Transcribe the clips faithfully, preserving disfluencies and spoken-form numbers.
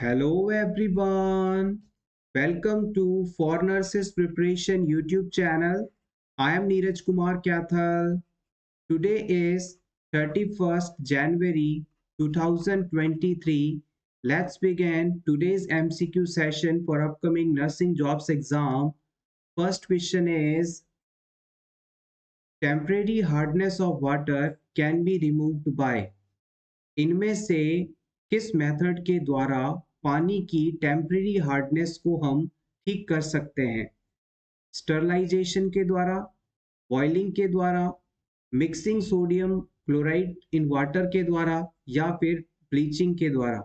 Hello everyone, welcome to For Nurses Preparation YouTube channel. I am Neeraj Kumar Kyathal. Today is thirty-first January two thousand twenty-three. Let's begin today's M C Q session for upcoming nursing jobs exam. First question is, temporary hardness of water can be removed by? इनमें से किस method के द्वारा पानी की temporary hardness को हम ठीक कर सकते हैं? स्टरलाइजेशन के द्वारा, बॉइलिंग के द्वारा, mixing sodium chloride in water के द्वारा, या फिर ब्लीचिंग के द्वारा?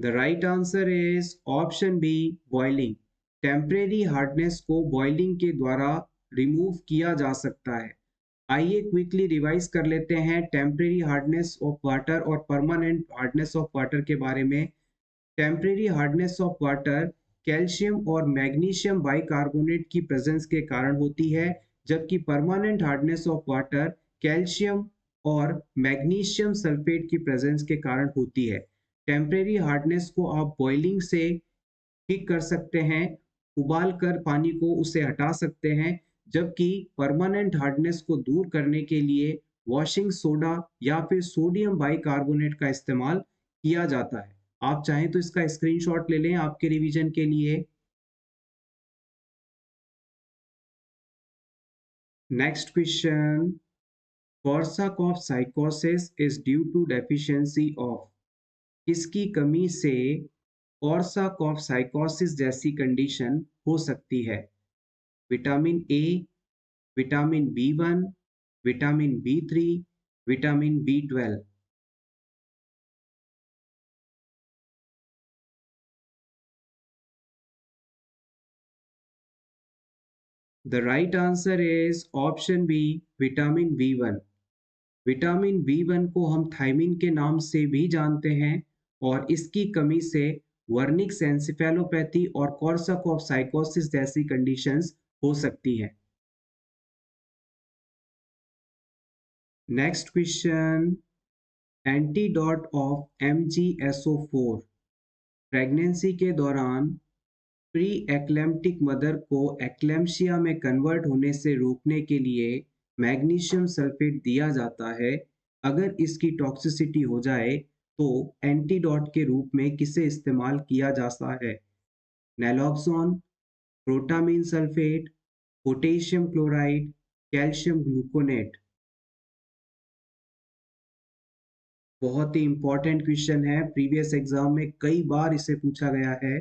The right answer is option B, boiling. Temporary hardness को बॉइलिंग के द्वारा रिमूव किया जा सकता है। आइए क्विकली रिवाइज कर लेते हैं टेम्परेरी हार्डनेस ऑफ वाटर और परमानेंट हार्डनेस ऑफ वाटर के बारे में। Temporary hardness of water calcium और मैग्नीशियम बाइकार्बोनेट की प्रेजेंस के कारण होती है, जबकि permanent hardness of water calcium और मैग्नीशियम सल्फेट की प्रेजेंस के कारण होती है। टेम्परेरी हार्डनेस को आप बॉइलिंग से ठीक कर सकते हैं, उबाल कर पानी को उसे हटा सकते हैं, जबकि परमानेंट हार्डनेस को दूर करने के लिए वॉशिंग सोडा या फिर सोडियम बाइकार्बोनेट का इस्तेमाल किया जाता है। आप चाहें तो इसका स्क्रीनशॉट ले लें आपके रिवीजन के लिए। नेक्स्ट क्वेश्चन, कोर्साकॉफ साइकोसिस is due to deficiency of? किसकी कमी से कोर्साकॉफ साइकोसिस जैसी कंडीशन हो सकती है? Vitamin A, vitamin B one, vitamin B three, vitamin B twelve. The right answer is option B, vitamin B one. Vitamin B one को हम थायमिन के नाम से भी जानते हैं, और इसकी कमी से वर्निक सेंसिफेलोपैथी और कोर्साकॉफ साइकोसिस जैसी कंडीशंस हो सकती है। Next question, antidote of M G S O four pregnancy के दौरान प्री एक्लेम्प्टिक मदर को एक्लेम्शिया में कन्वर्ट होने से रोकने के लिए मैग्नीशियम सल्फेट दिया जाता है। अगर इसकी टॉक्सिसिटी हो जाए तो एंटीडॉट के रूप में किसे इस्तेमाल किया जाता है? Naloxone, protamine sulphate, potassium chloride, calcium gluconate. बहुत ही इंपॉर्टेंट क्वेश्चन है, प्रीवियस एग्जाम में कई बार इसे पूछा गया है।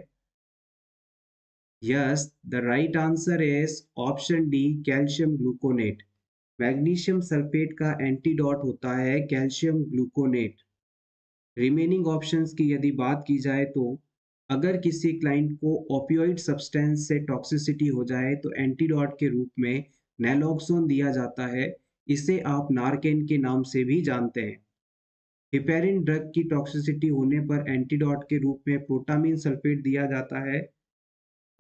Yes, the right answer is option D, calcium gluconate. Magnesium sulphate का एंटीडॉट होता है कैल्शियम ग्लूकोनेट। रिमेनिंग ऑप्शंस की यदि बात की जाए तो अगर किसी क्लाइंट को ओपियोइड सब्सटेंस से टॉक्सिसिटी हो जाए तो एंटीडॉट के रूप में नेलोक्सोन दिया जाता है। इसे आप नार्केन के नाम से भी जानते हैं। हिपेरिन ड्रग की टॉक्सिसिटी होने पर एंटीडॉट के रूप में प्रोटामिन सल्फेट दिया जाता है,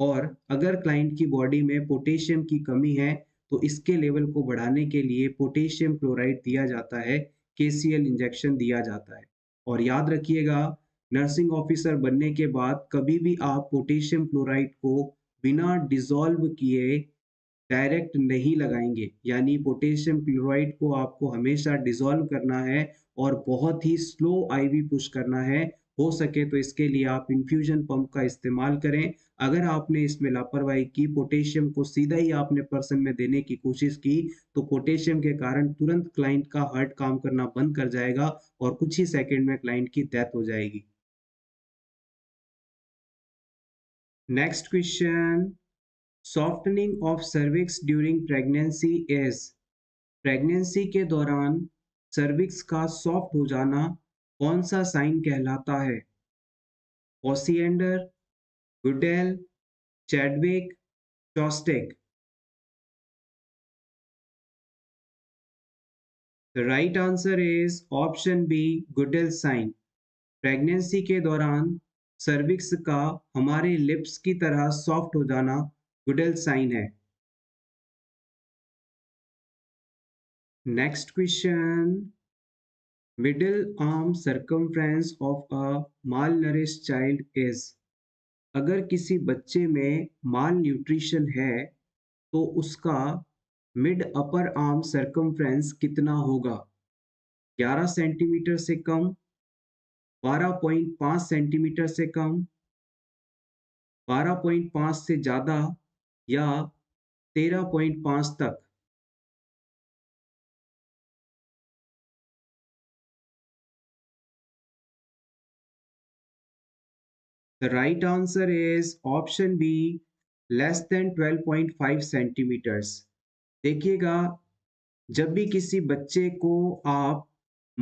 और अगर क्लाइंट की बॉडी में पोटेशियम की कमी है तो इसके लेवल को बढ़ाने के लिए पोटेशियम क्लोराइड दिया जाता है, के सी एल इंजेक्शन दिया जाता है। और याद रखिएगा, नर्सिंग ऑफिसर बनने के बाद कभी भी आप पोटेशियम क्लोराइड को बिना डिसॉल्व किए डायरेक्ट नहीं लगाएंगे, यानी पोटेशियम क्लोराइड को आपको हमेशा डिसॉल्व करना है और बहुत ही स्लो आईवी पुश करना है। हो सके तो इसके लिए आप इन्फ्यूजन पंप का इस्तेमाल करें। अगर आपने इसमें लापरवाही की, पोटेशियम को सीधा ही आपने पर्सन में देने की कोशिश की, तो पोटेशियम के कारण तुरंत क्लाइंट का हार्ट काम करना बंद कर जाएगा और कुछ ही सेकंड में क्लाइंट की डेथ हो जाएगी। Next question, softening of cervix during pregnancy is? Pregnancy के दौरान सर्विक्स का सॉफ्ट हो जाना कौन सा साइन कहलाता है? Osiander, Goodell, Chadwick, Chvostek. The right answer is option B, Goodell sign. Pregnancy के दौरान सर्विक्स का हमारे लिप्स की तरह सॉफ्ट हो जाना गुडेल साइन है। Next question. Middle arm circumference of a malnourished child is. अगर किसी बच्चे में माल न्यूट्रिशन है तो उसका मिड अपर आर्म सर्कम्फ्रेंस कितना होगा? ग्यारह सेंटीमीटर से कम, बारह पॉइंट पाँच सेंटीमीटर से कम, बारह पॉइंट पाँच से ज़्यादा या तेरह पॉइंट पाँच तक? The right answer is option B, less than twelve point five centimeters. देखिएगा, जब भी किसी बच्चे को आप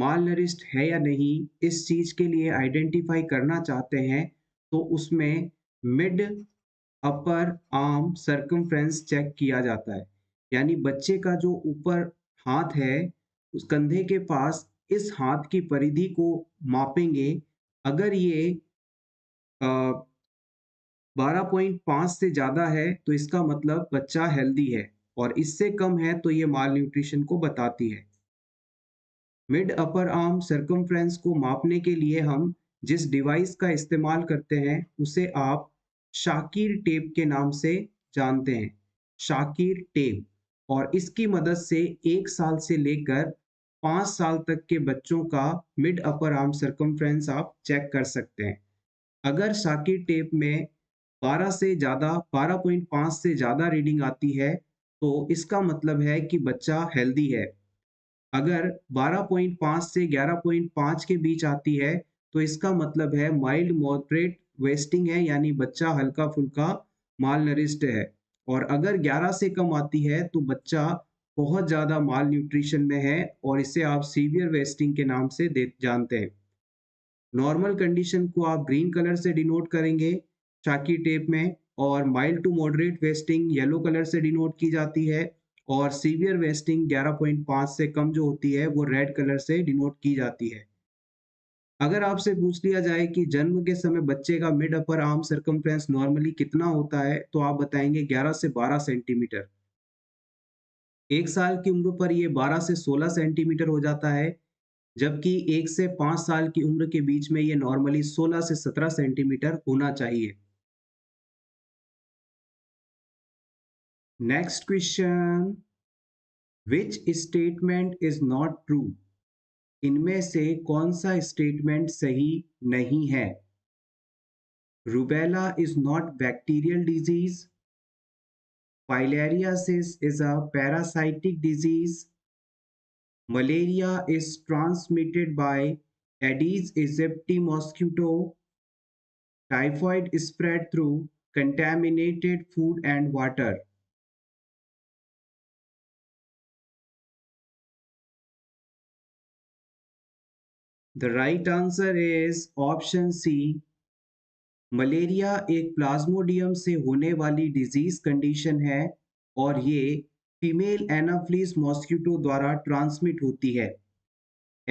मालनरिस्ट है या नहीं इस चीज़ के लिए आइडेंटिफाई करना चाहते हैं तो उसमें mid upper arm circumference check किया जाता है, यानी बच्चे का जो ऊपर हाथ है उस कंधे के पास इस हाथ की परिधि को मापेंगे। अगर ये बारह पॉइंट पाँच से ज़्यादा है तो इसका मतलब बच्चा हेल्दी है, और इससे कम है तो ये माल न्यूट्रिशन को बताती है। मिड अपर आर्म सर्कमफ्रेंस को मापने के लिए हम जिस डिवाइस का इस्तेमाल करते हैं उसे आप शाकिर टेप के नाम से जानते हैं, शाकिर टेप, और इसकी मदद से एक साल से लेकर पाँच साल तक के बच्चों का मिड अपर आर्म सर्कमफ्रेंस आप चेक कर सकते हैं। अगर शाकिर टेप में बारह से ज़्यादा बारह पॉइंट पाँच से ज़्यादा रीडिंग आती है तो इसका मतलब है कि बच्चा हेल्दी है। अगर बारह पॉइंट पाँच से ग्यारह पॉइंट पाँच के बीच आती है तो इसका मतलब है माइल्ड मॉडरेट वेस्टिंग है, यानी बच्चा हल्का फुल्का मालनरिस्ट है। और अगर ग्यारह से कम आती है तो बच्चा बहुत ज़्यादा माल न्यूट्रिशन में है, और इसे आप सीवियर वेस्टिंग के नाम से दे जानते हैं। नॉर्मल कंडीशन को आप ग्रीन कलर से डिनोट करेंगे शाकी टेप में, और mild to moderate wasting yellow colour से डिनोट की जाती है, और सीवियर वेस्टिंग ग्यारह पॉइंट पाँच से कम जो होती है वो रेड कलर से डिनोट की जाती है। अगर आपसे पूछ लिया जाए कि जन्म के समय बच्चे का mid upper arm circumference normally कितना होता है तो आप बताएंगे ग्यारह से बारह सेंटीमीटर। एक साल की उम्र पर यह बारह से सोलह सेंटीमीटर हो जाता है, जबकि एक से पाँच साल की उम्र के बीच में ये नॉर्मली सोलह से सत्रह सेंटीमीटर होना चाहिए। Next question, which statement is not true? इनमें से कौन सा स्टेटमेंट सही नहीं है? Rubella is not bacterial disease, filariasis is a parasitic disease, Malaria is transmitted by Aedes aegypti mosquito. Typhoid is spread through contaminated food and water. The right answer is option C. Malaria एक Plasmodium से होने वाली disease condition है और ये female Anopheles mosquito द्वारा transmit होती है।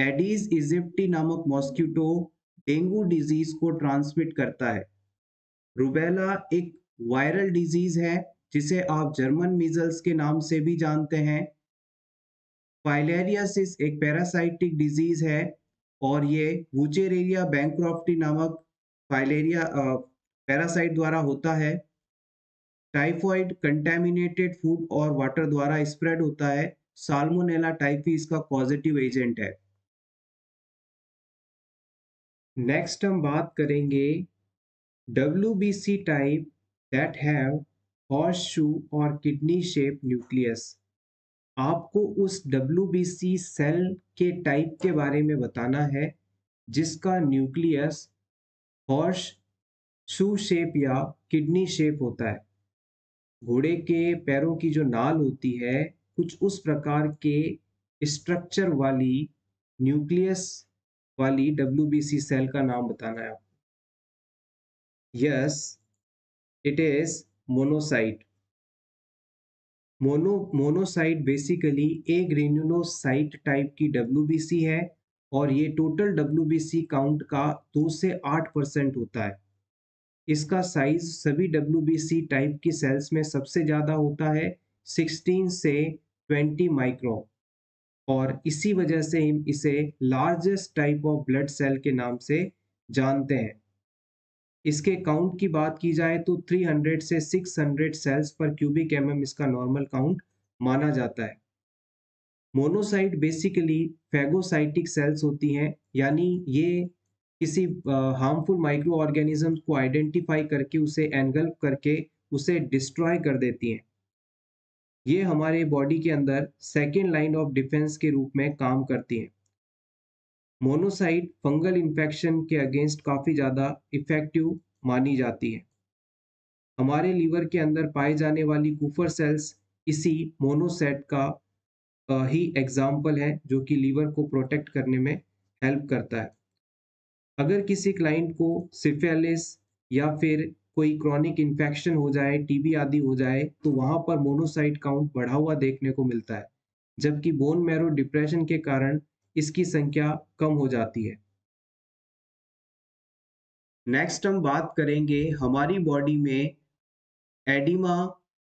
एडीज इजिप्टी नामक मॉस्क्यूटो डेंगू डिजीज को ट्रांसमिट करता है। रूबेला एक वायरल डिजीज है जिसे आप जर्मन मीजल्स के नाम से भी जानते हैं। फाइलेरियासिस एक पैरासाइटिक डिजीज है और ये वुचेरेरिया बैंक्रॉफ्टी नामक फाइलेरिया पैरासाइट द्वारा होता है। टाइफॉइड कंटेमिनेटेड फूड और वाटर द्वारा स्प्रेड होता है। साल्मोनेला टाइफी इसका पॉजिटिव एजेंट है। नेक्स्ट हम बात करेंगे W B C type that have horse shoe और किडनी शेप न्यूक्लियस। आपको उस डब्ल्यू बी सी सेल के टाइप के बारे में बताना है जिसका न्यूक्लियस हॉर्स शू शेप या किडनी शेप होता है। घोड़े के पैरों की जो नाल होती है कुछ उस प्रकार के स्ट्रक्चर वाली न्यूक्लियस वाली डब्ल्यू बी सी सेल का नाम बताना है आपको। Yes, it is monocyte. Mono monocyte basically एक रेन्युनोसाइट टाइप की डब्ल्यू बी सी है और ये total W B C count का दो से आठ परसेंट होता है। इसका साइज सभी डब्ल्यू बी सी टाइप की सेल्स में सबसे ज़्यादा होता है, सोलह से बीस माइक्रो, और इसी वजह से हम इसे largest type of blood cell के नाम से जानते हैं। इसके काउंट की बात की जाए तो तीन सौ से छह सौ सेल्स पर क्यूबिक एमएम इसका नॉर्मल काउंट माना जाता है। मोनोसाइट बेसिकली फेगोसाइटिक सेल्स होती हैं, यानी ये किसी हार्मफुल माइक्रो ऑर्गेनिज्म को आइडेंटिफाई करके उसे एनगल्प करके उसे डिस्ट्रॉय कर देती हैं। ये हमारे बॉडी के अंदर सेकेंड लाइन ऑफ डिफेंस के रूप में काम करती हैं। मोनोसाइट फंगल इन्फेक्शन के अगेंस्ट काफ़ी ज़्यादा इफेक्टिव मानी जाती है। हमारे लीवर के अंदर पाए जाने वाली कूफर सेल्स इसी मोनोसाइट का ही एग्जाम्पल है, जो कि लीवर को प्रोटेक्ट करने में हेल्प करता है। अगर किसी क्लाइंट को सिफेलिस या फिर कोई क्रॉनिक इन्फेक्शन हो जाए, टीबी आदि हो जाए, तो वहाँ पर मोनोसाइट काउंट बढ़ा हुआ देखने को मिलता है, जबकि बोन मैरो डिप्रेशन के कारण इसकी संख्या कम हो जाती है। नेक्स्ट हम बात करेंगे हमारी बॉडी में एडिमा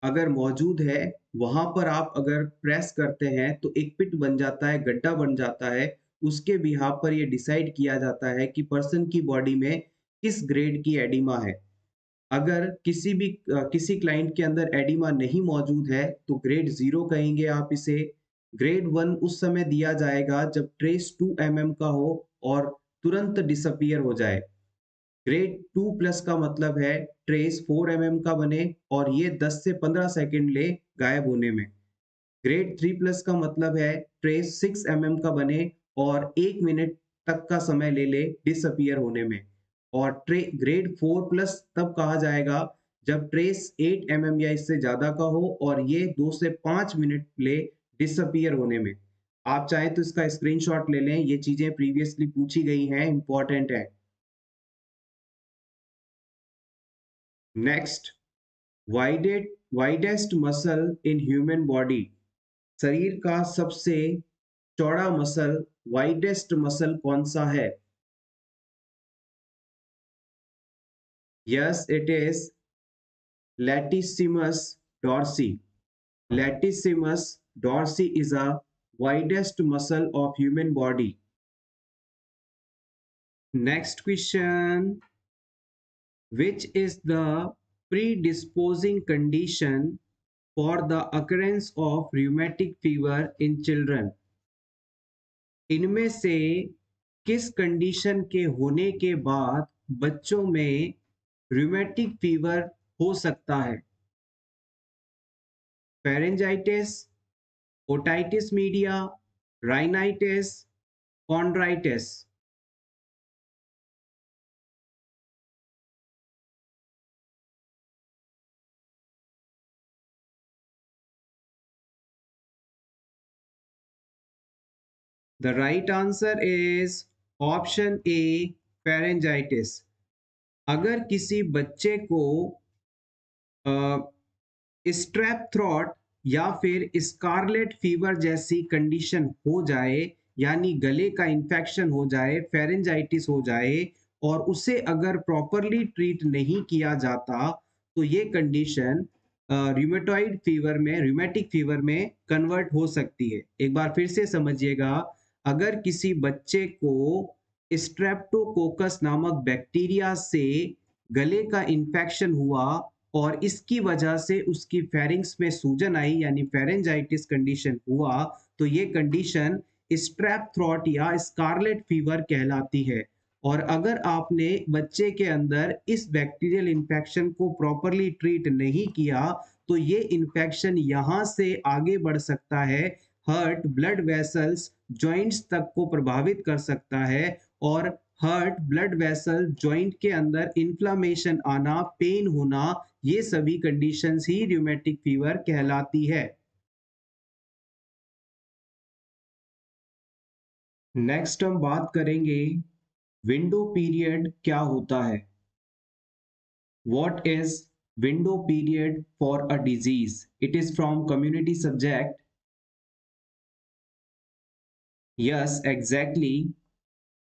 अगर मौजूद है, वहाँ पर आप अगर प्रेस करते हैं तो एक पिट बन जाता है, गड्ढा बन जाता है। उसके बिहाव पर यह डिसाइड किया जाता है कि पर्सन की बॉडी में किस ग्रेड की एडिमा है। अगर किसी भी किसी क्लाइंट के अंदर एडिमा नहीं मौजूद है तो ग्रेड जीरो कहेंगे आप इसे। ग्रेड वन उस समय दिया जाएगा जब ट्रेस टू एमएम का हो और तुरंत डिसअपियर हो जाए। ग्रेड टू प्लस का मतलब है ट्रेस फोर एमएम का बने और ये दस से पंद्रह सेकेंड ले गायब होने में। ग्रेड थ्री प्लस का मतलब है ट्रेस सिक्स एमएम का बने और एक मिनट तक का समय ले ले डिसअपियर होने में। और ट्रे ग्रेड फोर प्लस तब कहा जाएगा जब ट्रेस एट एमएम या इससे ज़्यादा का हो और ये दो से पाँच मिनट ले डिसअपियर होने में। आप चाहें तो इसका स्क्रीनशॉट ले लें, ये चीज़ें प्रीवियसली पूछी गई हैं, इंपॉर्टेंट है। Next, wided widest muscle in human body. शरीर का सबसे चौड़ा मसल, वाइडेस्ट मसल कौन सा है? Yes, it is latissimus dorsi. Latissimus dorsi is a widest muscle of human body. Next question, which is the predisposing condition for the occurrence of rheumatic fever in children? इनमें से किस condition के होने के बाद बच्चों में रूमेटिक फीवर हो सकता है? Pharyngitis, otitis media, rhinitis, chondritis. The right answer is option A, pharyngitis. अगर किसी बच्चे को स्ट्रेप थ्रोट या फिर स्कारलेट फीवर जैसी कंडीशन हो जाए, यानी गले का इन्फेक्शन हो जाए, फेरेंजाइटिस हो जाए और उसे अगर प्रॉपरली ट्रीट नहीं किया जाता तो ये कंडीशन रूमेटॉइड फीवर में, रूमेटिक फीवर में कन्वर्ट हो सकती है। एक बार फिर से समझिएगा, अगर किसी बच्चे को स्ट्रेप्टोकोकस नामक बैक्टीरिया से गले का इन्फेक्शन हुआ और इसकी वजह से उसकी फेरिंग्स में सूजन आई, यानी फेरेंजाइटिस कंडीशन हुआ, तो ये कंडीशन स्ट्रेप थ्रोट या स्कारलेट फीवर कहलाती है। और अगर आपने बच्चे के अंदर इस बैक्टीरियल इन्फेक्शन को प्रॉपरली ट्रीट नहीं किया तो ये इन्फेक्शन यहाँ से आगे बढ़ सकता है, हार्ट, ब्लड वेसल्स, जॉइंट्स तक को प्रभावित कर सकता है और हार्ट, ब्लड वेसल, जॉइंट के अंदर इन्फ्लामेशन आना, पेन होना, ये सभी कंडीशंस ही रूमेटिक फीवर कहलाती है। नेक्स्ट हम बात करेंगे विंडो पीरियड क्या होता है। What is window period for a disease? It is from community subject. Yes, exactly.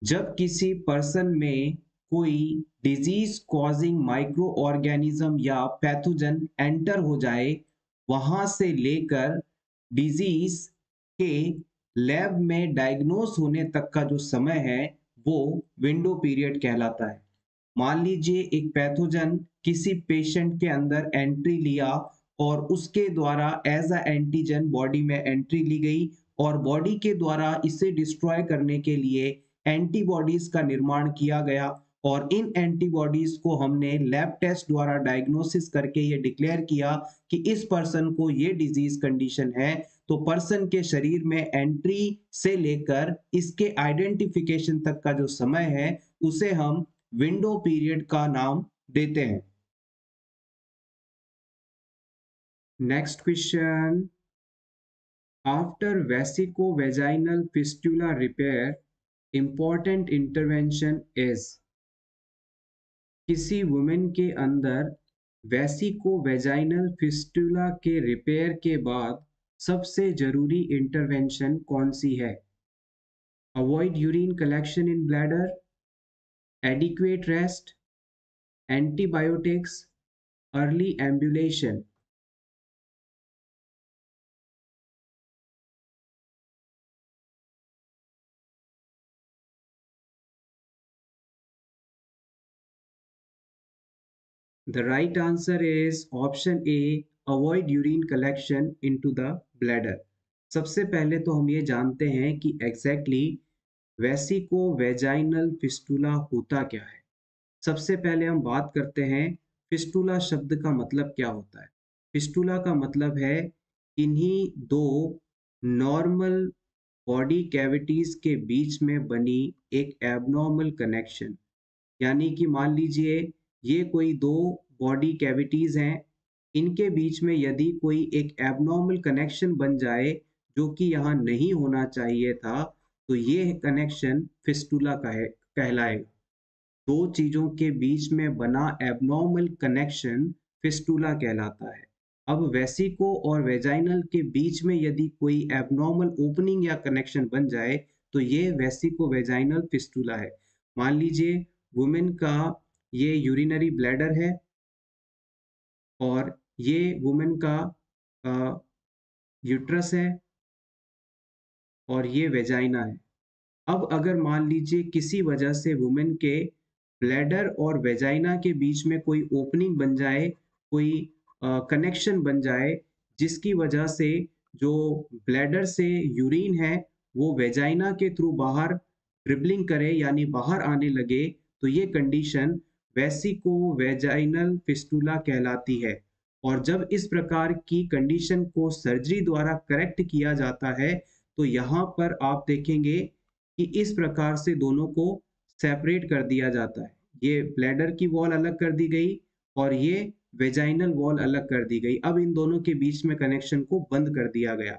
जब किसी पर्सन में कोई डिजीज कॉजिंग माइक्रो ऑर्गेनिज्म या पैथोजन एंटर हो जाए, वहाँ से लेकर डिजीज के लैब में डायग्नोस होने तक का जो समय है वो विंडो पीरियड कहलाता है। मान लीजिए एक पैथोजन किसी पेशेंट के अंदर एंट्री लिया और उसके द्वारा एज अ एंटीजन बॉडी में एंट्री ली गई और बॉडी के द्वारा इसे डिस्ट्रॉय करने के लिए एंटीबॉडीज का निर्माण किया गया और इन एंटीबॉडीज को हमने लैब टेस्ट द्वारा डायग्नोसिस करके ये डिक्लेयर किया कि इस पर्सन को ये डिजीज कंडीशन है, तो पर्सन के शरीर में एंट्री से लेकर इसके आइडेंटिफिकेशन तक का जो समय है उसे हम विंडो पीरियड का नाम देते हैं। Next question, after vesicovaginal fistula repair important intervention is. किसी वुमेन के अंदर वेसिकोवेजाइनल फिस्टुला के रिपेयर के बाद सबसे जरूरी इंटरवेंशन कौन सी है? Avoid urine collection in bladder, adequate rest, antibiotics, early ambulation. The right answer is option A, avoid urine collection into the bladder. सबसे पहले तो हम ये जानते हैं कि exactly वेसिकोवेजाइनल फिस्टुला होता क्या है। सबसे पहले हम बात करते हैं फिस्टुला शब्द का मतलब क्या होता है। फिस्टुला का मतलब है इन्हीं दो नॉर्मल बॉडी कैविटीज के बीच में बनी एक एबनॉर्मल कनेक्शन, यानी कि मान लीजिए ये कोई दो बॉडी कैविटीज़ हैं, इनके बीच में यदि कोई एक एबनॉर्मल कनेक्शन बन जाए जो कि यहाँ नहीं होना चाहिए था, तो ये कनेक्शन फिस्टुला कहे कहलाएगा। दो चीज़ों के बीच में बना एबनॉर्मल कनेक्शन फिस्टुला कहलाता है। अब वेसिको और वेजाइनल के बीच में यदि कोई एबनॉर्मल ओपनिंग या कनेक्शन बन जाए तो ये वेसिको वेजाइनल फिस्टुला है। मान लीजिए वुमेन का ये यूरिनरी ब्लैडर है और ये वुमेन का यूट्रस है और ये वेजाइना है। अब अगर मान लीजिए किसी वजह से वुमेन के ब्लैडर और वेजाइना के बीच में कोई ओपनिंग बन जाए, कोई कनेक्शन बन जाए जिसकी वजह से जो ब्लैडर से यूरिन है वो वेजाइना के थ्रू बाहर ड्रिबलिंग करे यानी बाहर आने लगे, तो ये कंडीशन वेसिकोवेजाइनल फिस्टुला कहलाती है। और जब इस प्रकार की कंडीशन को सर्जरी द्वारा करेक्ट किया जाता है तो यहाँ पर आप देखेंगे कि इस प्रकार से दोनों को सेपरेट कर दिया जाता है। ये ब्लैडर की वॉल अलग कर दी गई और ये वेजाइनल वॉल अलग कर दी गई। अब इन दोनों के बीच में कनेक्शन को बंद कर दिया गया।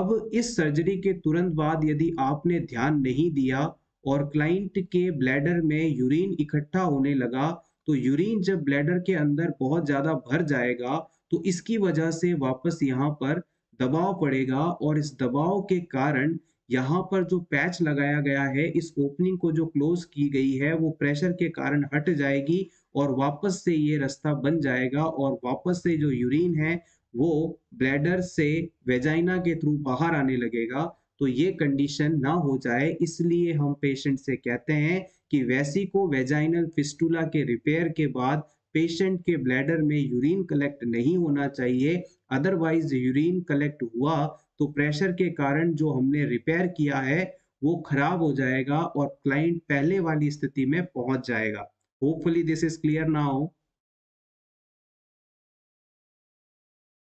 अब इस सर्जरी के तुरंत बाद यदि आपने ध्यान नहीं दिया और क्लाइंट के ब्लैडर में यूरिन इकट्ठा होने लगा, तो यूरिन जब ब्लैडर के अंदर बहुत ज़्यादा भर जाएगा तो इसकी वजह से वापस यहाँ पर दबाव पड़ेगा और इस दबाव के कारण यहाँ पर जो पैच लगाया गया है, इस ओपनिंग को जो क्लोज की गई है, वो प्रेशर के कारण हट जाएगी और वापस से ये रास्ता बन जाएगा और वापस से जो यूरिन है वो ब्लैडर से वेजाइना के थ्रू बाहर आने लगेगा। तो ये कंडीशन ना हो जाए, इसलिए हम पेशेंट से कहते हैं कि वेसिकोवेजाइनल फिस्टुला के रिपेयर के बाद पेशेंट के ब्लैडर में यूरिन कलेक्ट नहीं होना चाहिए, अदरवाइज यूरिन कलेक्ट हुआ तो प्रेशर के कारण जो हमने रिपेयर किया है वो खराब हो जाएगा और क्लाइंट पहले वाली स्थिति में पहुंच जाएगा। Hopefully this is clear now.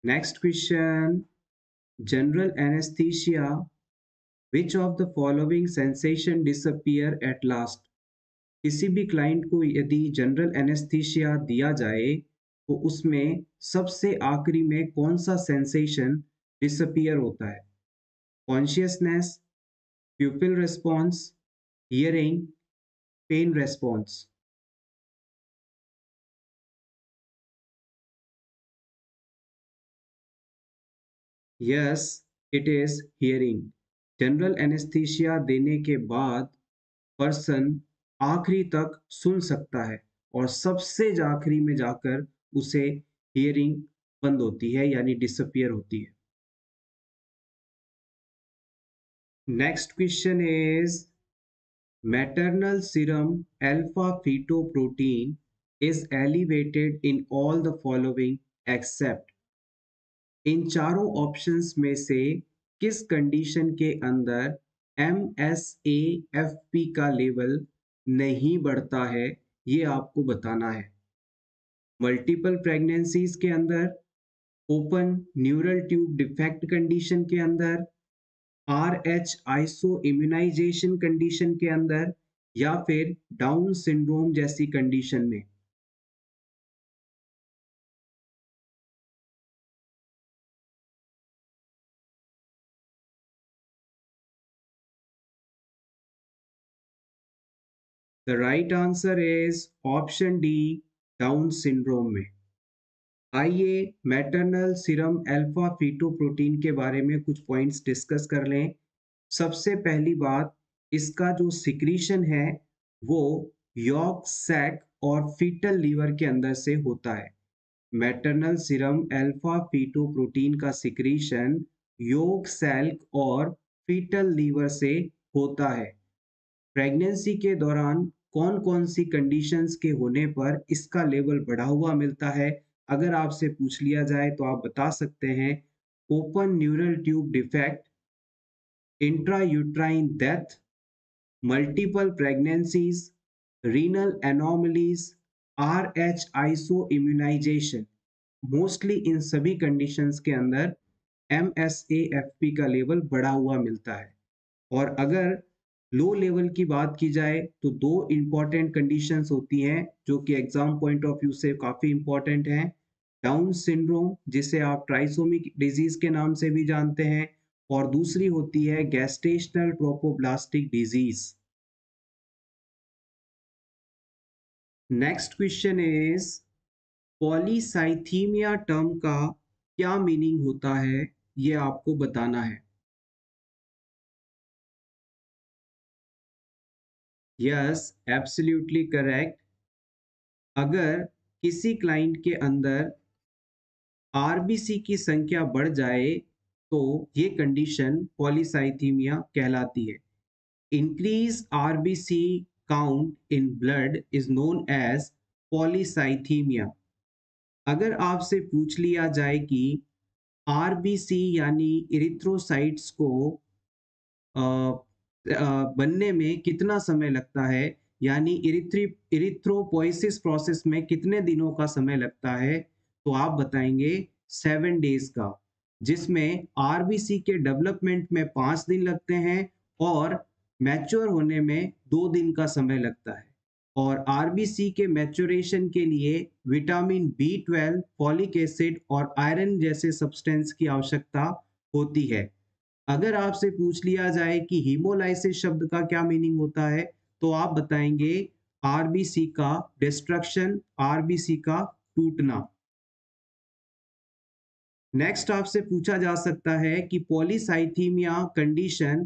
Next question, general anaesthesia, Which of the following sensation disappear at last? किसी भी क्लाइंट को यदि जनरल एनेस्थीसिया दिया जाए तो उसमें सबसे आखिरी में कौन सा सेंसेशन डिसअपियर होता है? Consciousness, pupil response, hearing, pain response. Yes, it is hearing. General anaesthesia देने के बाद पर्सन आखिरी तक सुन सकता है और सबसे आखिरी में जाकर उसे हियरिंग बंद होती है यानी डिसअपियर होती है। Next question is, maternal serum alpha fetoprotein is elevated in all the following except. इन चारों ऑप्शंस में से किस कंडीशन के अंदर M S A F P का लेवल नहीं बढ़ता है, ये आपको बताना है। मल्टीपल प्रेगनेंसीज के अंदर, open neural tube defect condition के अंदर, R H iso immunization condition के अंदर, या फिर डाउन सिंड्रोम जैसी कंडीशन में। The right answer is option D, Down syndrome में। आइए मैटरनल सीरम अल्फा फीटोप्रोटीन के बारे में कुछ पॉइंट्स डिस्कस कर लें। सबसे पहली बात, इसका जो सिक्रीशन है वो यॉक सैक और फीटल लीवर के अंदर से होता है। मैटरनल सीरम अल्फा फीटोप्रोटीन का सिक्रीशन यॉक सैक और फीटल लीवर से होता है। प्रेगनेंसी के दौरान कौन कौन सी कंडीशंस के होने पर इसका लेवल बढ़ा हुआ मिलता है, अगर आपसे पूछ लिया जाए तो आप बता सकते हैं। Open neural tube defect, intrauterine death, multiple pregnancies, renal anomalies, R H iso immunisation. Mostly इन सभी कंडीशंस के अंदर M S A F P का लेवल बढ़ा हुआ मिलता है। और अगर लो लेवल की बात की जाए तो दो इम्पॉर्टेंट कंडीशंस होती हैं जो कि एग्जाम पॉइंट ऑफ व्यू से काफ़ी इम्पॉर्टेंट हैं। डाउन सिंड्रोम, जिसे आप ट्राइसोमिक डिजीज़ के नाम से भी जानते हैं, और दूसरी होती है gestational trophoblastic disease. Next question is, polycythaemia term का क्या मीनिंग होता है, ये आपको बताना है। Yes, absolutely correct. अगर किसी क्लाइंट के अंदर आरबीसी की संख्या बढ़ जाए तो ये कंडीशन पॉलीसाइथीमिया कहलाती है। Increase RBC count in blood is known as polycythaemia. अगर आपसे पूछ लिया जाए कि आरबीसी यानी इरिथ्रोसाइट्स को आ, बनने में कितना समय लगता है, यानी इरिथ्रोपोइसिस प्रोसेस में कितने दिनों का समय लगता है, तो आप बताएंगे सेवन डेज का, जिसमें आरबीसी के डेवलपमेंट में पाँच दिन लगते हैं और मैच्योर होने में दो दिन का समय लगता है। और आरबीसी के मैच्योरेशन के लिए vitamin B twelve, folic acid और आयरन जैसे सब्सटेंस की आवश्यकता होती है। अगर आपसे पूछ लिया जाए कि हीमोलाइसिस शब्द का क्या मीनिंग होता है, तो आप बताएंगे आरबीसी का डिस्ट्रक्शन, आरबीसी का टूटना। नेक्स्ट आपसे पूछा जा सकता है कि पॉलीसाइथीमिया कंडीशन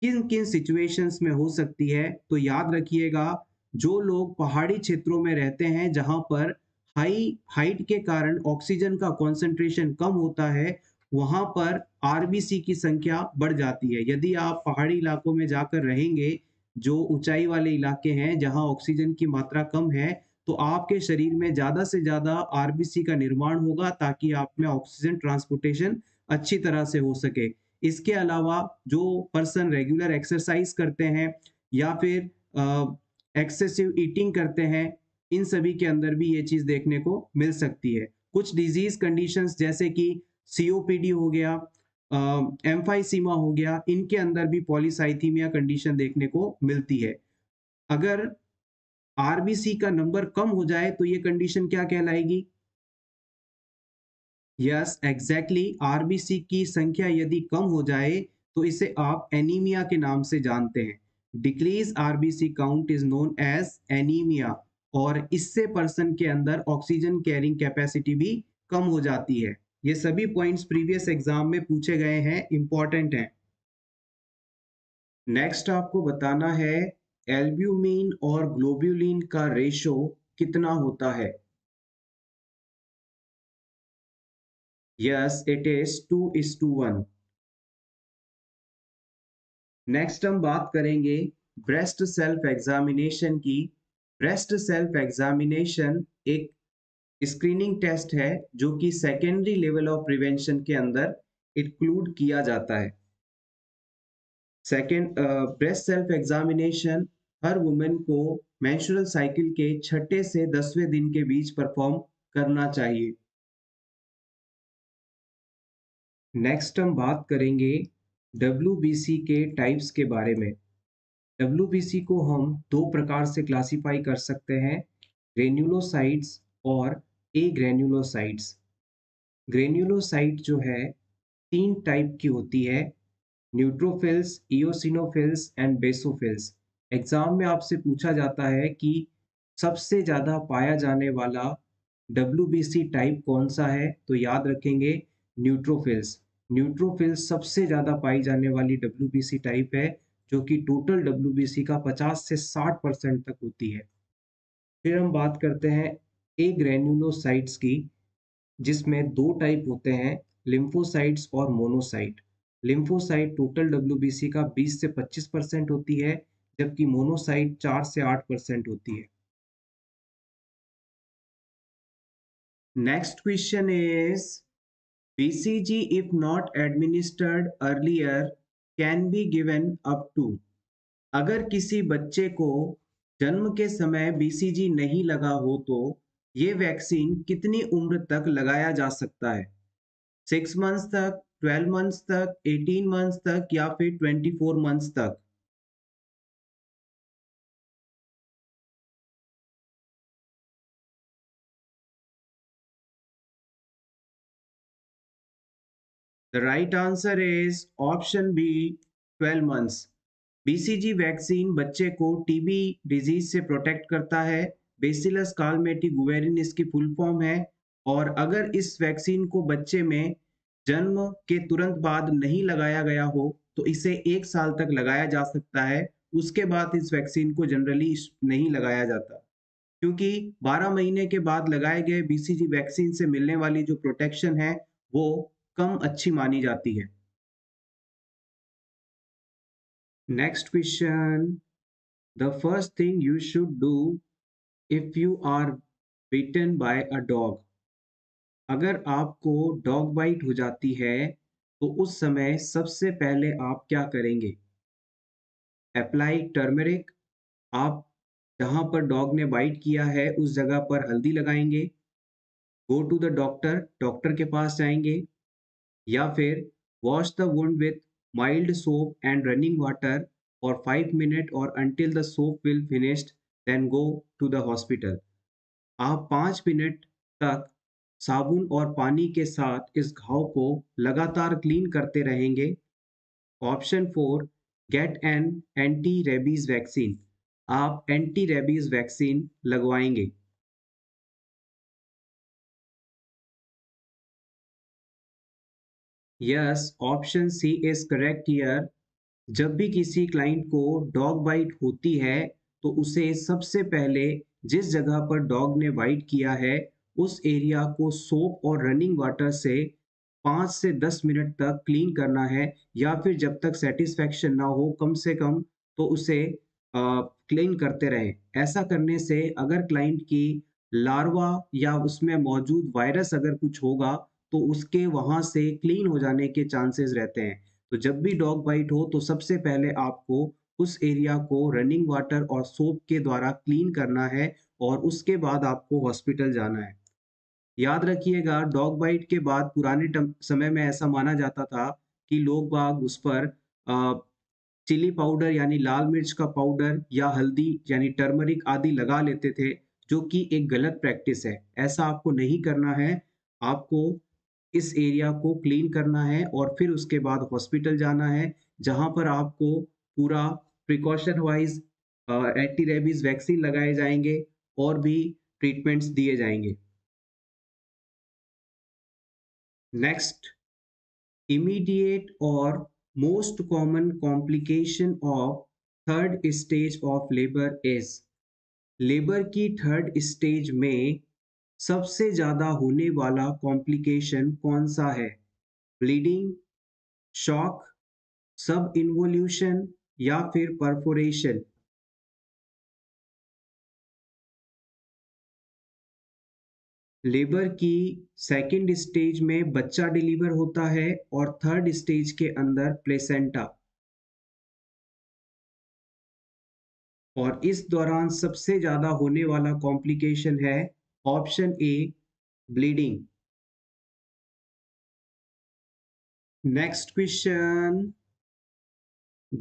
किन किन सिचुएशंस में हो सकती है, तो याद रखिएगा जो लोग पहाड़ी क्षेत्रों में रहते हैं जहां पर हाई हाइट के कारण ऑक्सीजन का कॉन्सेंट्रेशन कम होता है, वहाँ पर आरबीसी की संख्या बढ़ जाती है। यदि आप पहाड़ी इलाकों में जाकर रहेंगे, जो ऊंचाई वाले इलाके हैं जहाँ ऑक्सीजन की मात्रा कम है, तो आपके शरीर में ज़्यादा से ज़्यादा आरबीसी का निर्माण होगा ताकि आप में ऑक्सीजन ट्रांसपोर्टेशन अच्छी तरह से हो सके। इसके अलावा जो पर्सन रेगुलर एक्सरसाइज करते हैं या फिर एक्सेसिव ईटिंग करते हैं, इन सभी के अंदर भी ये चीज़ देखने को मिल सकती है। कुछ डिजीज़ कंडीशंस जैसे कि सीओपीडी हो गया, एम्फाइसीमा हो गया, इनके अंदर भी पॉलीसाइथीमिया कंडीशन देखने को मिलती है। अगर आरबीसी का नंबर कम हो जाए तो ये कंडीशन क्या कहलाएगी? यस, एग्जैक्टली, आरबीसी की संख्या यदि कम हो जाए तो इसे आप एनीमिया के नाम से जानते हैं। Decrease RBC count is known as anaemia, और इससे पर्सन के अंदर ऑक्सीजन कैरिंग कैपेसिटी भी कम हो जाती है। ये सभी पॉइंट्स प्रीवियस एग्जाम में पूछे गए हैं, इंपॉर्टेंट हैं। नेक्स्ट आपको बताना है एल्ब्यूमिन और ग्लोब्यूलिन का रेशो कितना होता है। Yes, it is two is to one. Next हम बात करेंगे ब्रेस्ट सेल्फ एग्जामिनेशन की। ब्रेस्ट सेल्फ एग्जामिनेशन एक स्क्रीनिंग टेस्ट है जो कि सेकेंडरी लेवल ऑफ प्रिवेंशन के अंदर इंक्लूड किया जाता है। सेकेंड ब्रेस्ट सेल्फ एग्जामिनेशन हर वुमेन को मेंस्ट्रुअल साइकिल के छठे से दसवें दिन के बीच परफॉर्म करना चाहिए। नेक्स्ट हम बात करेंगे डब्ल्यूबीसी के टाइप्स के बारे में। डब्ल्यूबीसी को हम दो प्रकार से क्लासिफाई कर सकते हैं, ग्रेन्युलोसाइट्स और ए ग्रेन्युलोसाइट्स। ग्रेन्युलोसाइट जो है तीन टाइप की होती है, neutrophils, eosinophils and basophils. Exam में आपसे पूछा जाता है कि सबसे ज़्यादा पाया जाने वाला डब्ल्यूबीसी टाइप कौन सा है, तो याद रखेंगे न्यूट्रोफिल्स। न्यूट्रोफिल्स सबसे ज़्यादा पाई जाने वाली डब्ल्यूबीसी टाइप है जो कि टोटल डब्ल्यूबीसी का पचास से साठ परसेंट तक होती है। फिर हम बात करते हैं ए ग्रेन्युलोसाइट्स की, जिसमें दो टाइप होते हैं, लिम्फोसाइट्स और मोनोसाइट। लिम्फोसाइट टोटल डब्ल्यूबीसी का बीस से पच्चीस परसेंट होती है, जबकि मोनोसाइट चार से आठ परसेंट होती है। Next question is BCG if not administered earlier can be given up to. अगर किसी बच्चे को जन्म के समय बीसीजी नहीं लगा हो तो ये वैक्सीन कितनी उम्र तक लगाया जा सकता है, सिक्स मंथ्स तक, ट्वेल्व मंथ्स तक, एटीन मंथ्स तक या फिर ट्वेंटी फोर मंथ्स तक। The right answer is option B, twelve months. B C G vaccine बच्चे को टीबी डिजीज से प्रोटेक्ट करता है। बेसिलस कालमेटी गुवेरिन इसकी फुल फॉर्म है, और अगर इस वैक्सीन को बच्चे में जन्म के तुरंत बाद नहीं लगाया गया हो तो इसे एक साल तक लगाया जा सकता है। उसके बाद इस वैक्सीन को जनरली नहीं लगाया जाता, क्योंकि बारह महीने के बाद लगाए गए B C G वैक्सीन से मिलने वाली जो प्रोटेक्शन है वो कम अच्छी मानी जाती है। Next question, the first thing you should do if you are bitten by a dog. अगर आपको डॉग बाइट हो जाती है तो उस समय सबसे पहले आप क्या करेंगे, अप्लाई टर्मरिक। आप जहां पर डॉग ने बाइट किया है उस जगह पर हल्दी लगाएंगे। Go to the doctor, doctor के पास जाएंगे, या फिर wash the wound with mild soap and running water और फाइव मिनट और until the soap will finished then go to the hospital. आप पाँच मिनट तक साबुन और पानी के साथ इस घाव को लगातार क्लीन करते रहेंगे। Option four, get an anti rabies vaccine. आप एंटी रेबीज वैक्सीन लगवाएंगे। Yes, option C is correct here. जब भी किसी क्लाइंट को डॉग बाइट होती है तो उसे सबसे पहले जिस जगह पर डॉग ने बाइट किया है उस एरिया को सोप और रनिंग वाटर से पाँच से दस मिनट तक क्लीन करना है, या फिर जब तक सेटिस्फैक्शन ना हो कम से कम तो उसे क्लीन करते रहें। ऐसा करने से अगर क्लाइंट की लार्वा या उसमें मौजूद वायरस अगर कुछ होगा तो उसके वहां से क्लीन हो जाने के चांसेस रहते हैं। तो जब भी डॉग बाइट हो तो सबसे पहले आपको उस एरिया को रनिंग वाटर और सोप के द्वारा क्लीन करना है और उसके बाद आपको हॉस्पिटल जाना है। याद रखिएगा, डॉग बाइट के बाद पुराने समय में ऐसा माना जाता था कि लोग बाग उस पर चिली पाउडर यानी लाल मिर्च का पाउडर या हल्दी यानी टर्मरिक आदि लगा लेते थे, जो कि एक गलत प्रैक्टिस है। ऐसा आपको नहीं करना है। आपको इस एरिया को क्लीन करना है और फिर उसके बाद हॉस्पिटल जाना है, जहां पर आपको पूरा precaution wise anti rabies vaccine लगाए जाएंगे और भी ट्रीटमेंट्स दिए जाएंगे। नेक्स्ट, इमीडिएट और most common complication of third stage of labour is. Labour की थर्ड स्टेज में सबसे ज़्यादा होने वाला कॉम्प्लिकेशन कौन सा है, ब्लीडिंग, शॉक, सब इन्वोल्यूशन या फिर परफोरेशन। लेबर की सेकंड स्टेज में बच्चा डिलीवर होता है और थर्ड स्टेज के अंदर प्लेसेंटा, और इस दौरान सबसे ज्यादा होने वाला कॉम्प्लिकेशन है option A bleeding. Next question,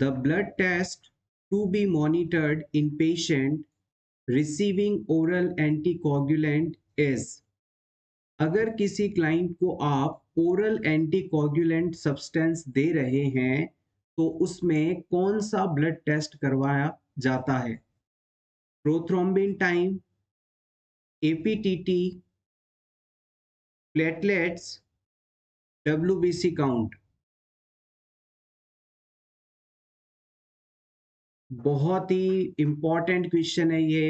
the blood test to be monitored in patient receiving oral anticoagulant is. अगर किसी क्लाइंट को आप ओरल एंटीकोगुलेंट सब्सटेंस दे रहे हैं तो उसमें कौन सा ब्लड टेस्ट करवाया जाता है? Prothrombin time, APTT, platelets, WBC count. बहुत ही इंपॉर्टेंट क्वेश्चन है ये,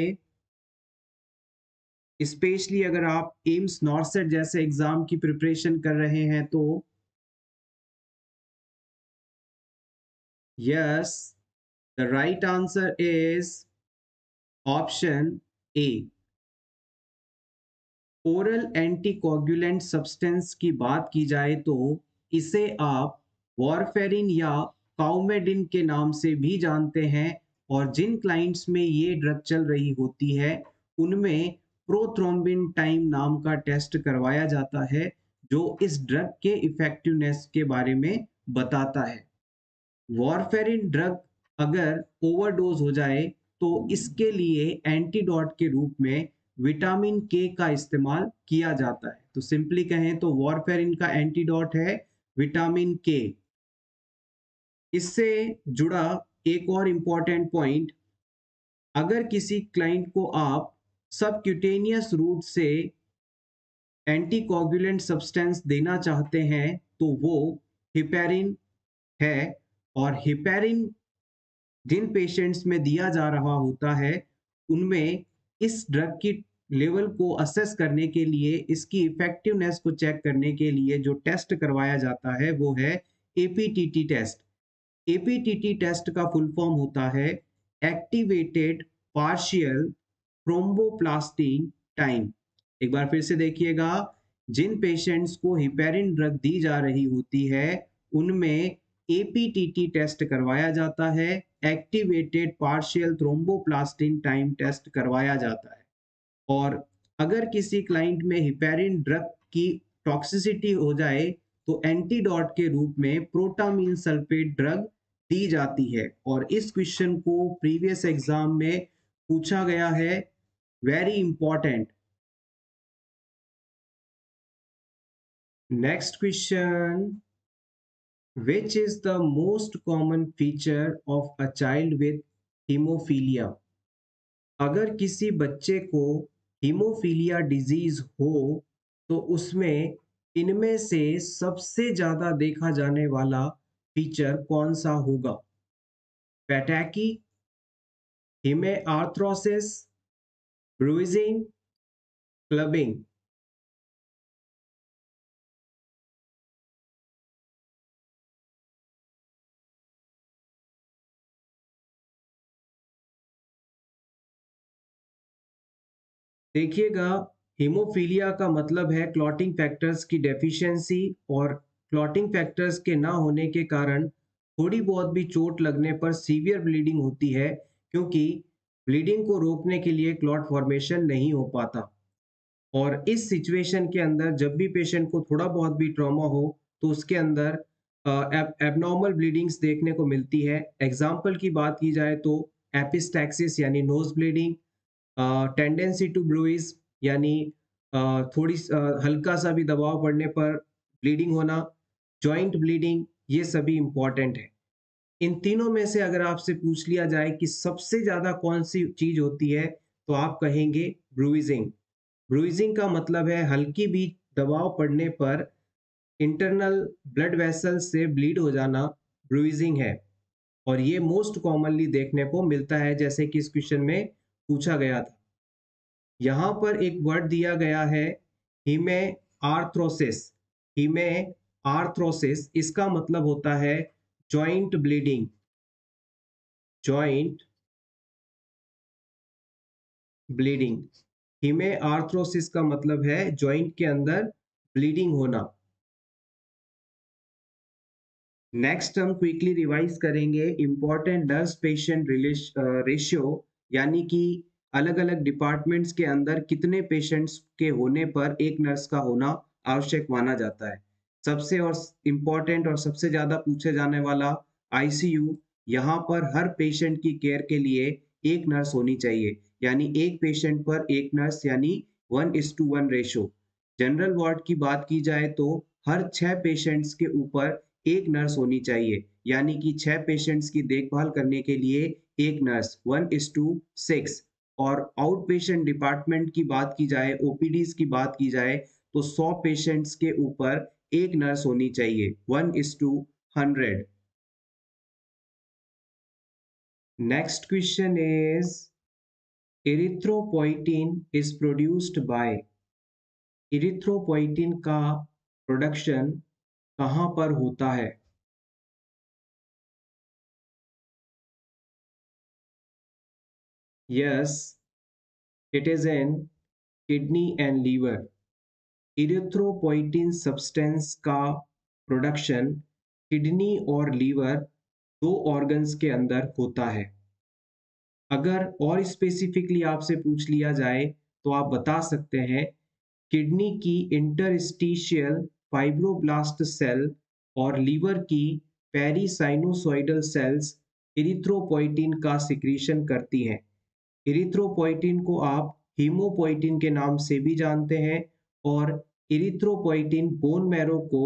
स्पेशली अगर आप एम्स नॉर्सेट जैसे एग्जाम की प्रिपरेशन कर रहे हैं तो। Yes, the right answer is option A. Oral anticoagulant substance की बात की जाए तो इसे आप वॉरफेरिन या काउमेडिन के नाम से भी जानते हैं, और जिन क्लाइंट्स में ये ड्रग चल रही होती है उनमें प्रोथ्रोम्बिन टाइम नाम का टेस्ट करवाया जाता है जो इस ड्रग के इफेक्टिवनेस के बारे में बताता है। वॉरफेरिन ड्रग अगर ओवरडोज हो जाए तो इसके लिए एंटीडोट के रूप में विटामिन के का इस्तेमाल किया जाता है। तो सिंपली कहें तो वॉरफेरिन का एंटीडोट है विटामिन के। इससे जुड़ा एक और इम्पॉर्टेंट पॉइंट, अगर किसी क्लाइंट को आप सबक्यूटेनियस रूट से एंटीकोगुलेंट सब्सटेंस देना चाहते हैं तो वो हिपेरिन है, और हिपेरिन जिन पेशेंट्स में दिया जा रहा होता है उनमें इस ड्रग की लेवल को असेस करने के लिए, इसकी इफेक्टिवनेस को चेक करने के लिए जो टेस्ट करवाया जाता है वो है एपीटीटी टेस्ट। एपीटीटी टेस्ट का फुल फॉर्म होता है एक्टिवेटेड पार्शियल थ्रोम्बोप्लास्टिन टाइम। एक बार फिर से देखिएगा, जिन पेशेंट्स को हिपेरिन ड्रग दी जा रही होती है उनमें एपीटीटी टेस्ट करवाया जाता है, activated partial thromboplastin time test करवाया जाता है। और अगर किसी क्लाइंट में हिपेरिन ड्रग की टॉक्सिसिटी हो जाए तो एंटीडोट के रूप में प्रोटामिन सल्फेट ड्रग दी जाती है, और इस क्वेश्चन को प्रीवियस एग्जाम में पूछा गया है, very important. Next question, which is the most common feature of a child with haemophilia. अगर किसी बच्चे को हीमोफीलिया डिजीज हो तो उसमें इनमें से सबसे ज्यादा देखा जाने वाला फीचर कौन सा होगा? Petechiae, haemarthrosis, bruising, clubbing. देखिएगा, हीमोफीलिया का मतलब है क्लॉटिंग फैक्टर्स की डेफिशिएंसी, और क्लॉटिंग फैक्टर्स के ना होने के कारण थोड़ी बहुत भी चोट लगने पर सीवियर ब्लीडिंग होती है, क्योंकि ब्लीडिंग को रोकने के लिए क्लॉट फॉर्मेशन नहीं हो पाता। और इस सिचुएशन के अंदर जब भी पेशेंट को थोड़ा बहुत भी ट्रॉमा हो तो उसके अंदर एबनॉर्मल ब्लीडिंग्स देखने को मिलती है। एग्जाम्पल की बात की जाए तो एपिस्टैक्सिस यानी nose bleeding, tendency to bruise यानी uh, थोड़ी uh, हल्का सा भी दबाव पड़ने पर ब्लीडिंग होना, जॉइंट ब्लीडिंग, ये सभी इम्पॉर्टेंट है। इन तीनों में से अगर आपसे पूछ लिया जाए कि सबसे ज्यादा कौन सी चीज होती है तो आप कहेंगे ब्रूइजिंग। ब्रूइजिंग का मतलब है हल्की भी दबाव पड़ने पर इंटरनल ब्लड वेसल से ब्लीड हो जाना, ब्रूइजिंग है, और ये मोस्ट कॉमनली देखने को मिलता है जैसे कि इस क्वेश्चन में पूछा गया था। यहाँ पर एक वर्ड दिया गया है हीमार्थ्रोसिस। हीमार्थ्रोसिस, इसका मतलब होता है joint bleeding, joint bleeding, हेमार्थ्रोसिस का मतलब है जॉइंट के अंदर ब्लीडिंग होना। नेक्स्ट हम क्विकली रिवाइज करेंगे इंपॉर्टेंट नर्स पेशेंट रेशियो, यानी कि अलग अलग डिपार्टमेंट्स के अंदर कितने पेशेंट्स के होने पर एक नर्स का होना आवश्यक माना जाता है। सबसे और इम्पॉर्टेंट और सबसे ज्यादा पूछे जाने वाला आईसीयू, यहाँ पर हर पेशेंट की केयर के लिए एक नर्स होनी चाहिए, यानी एक पेशेंट पर एक नर्स यानी one is to one ratio. General ward की बात की जाए तो हर छः पेशेंट्स के ऊपर एक नर्स होनी चाहिए, यानी कि छः पेशेंट्स की देखभाल करने के लिए एक nurse one is to six. और आउट पेशेंट डिपार्टमेंट की बात की जाए, ओपीडीज की बात की जाए तो सौ पेशेंट्स के ऊपर एक नर्स होनी चाहिए one is to hundred. Next question is erythropoietin is produced by, erythropoietin का प्रोडक्शन कहाँ पर होता है? Yes, it is in kidney and liver. erythropoietin substance का प्रोडक्शन किडनी और लीवर दो ऑर्गन्स के अंदर होता है। अगर और स्पेसिफिकली आपसे पूछ लिया जाए तो आप बता सकते हैं किडनी की इंटरस्टिशियल फाइब्रोब्लास्ट सेल और लीवर की पेरीसाइनोसॉइडल सेल्स इरिथ्रोपोइटिन का सिक्रीशन करती हैं। इरिथ्रोपोइटिन को आप हीमोपोइटिन के नाम से भी जानते हैं और इरिथ्रोपोइटिन बोन मैरो को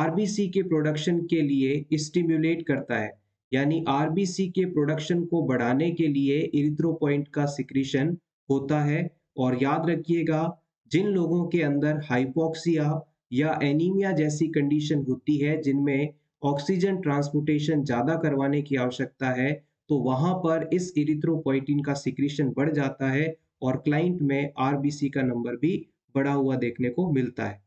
आरबीसी के प्रोडक्शन के लिए स्टिम्युलेट करता है, यानी आरबीसी के प्रोडक्शन को बढ़ाने के लिए इरिथ्रोपोइटिन का सिक्रीशन होता है। और याद रखिएगा, जिन लोगों के अंदर हाइपोक्सिया या एनीमिया जैसी कंडीशन होती है, जिनमें ऑक्सीजन ट्रांसपोर्टेशन ज़्यादा करवाने की आवश्यकता है, तो वहाँ पर इस इरिथ्रोपोइटिन का सिक्रीशन बढ़ जाता है और क्लाइंट में आरबीसी का नंबर भी बढ़ा हुआ देखने को मिलता है।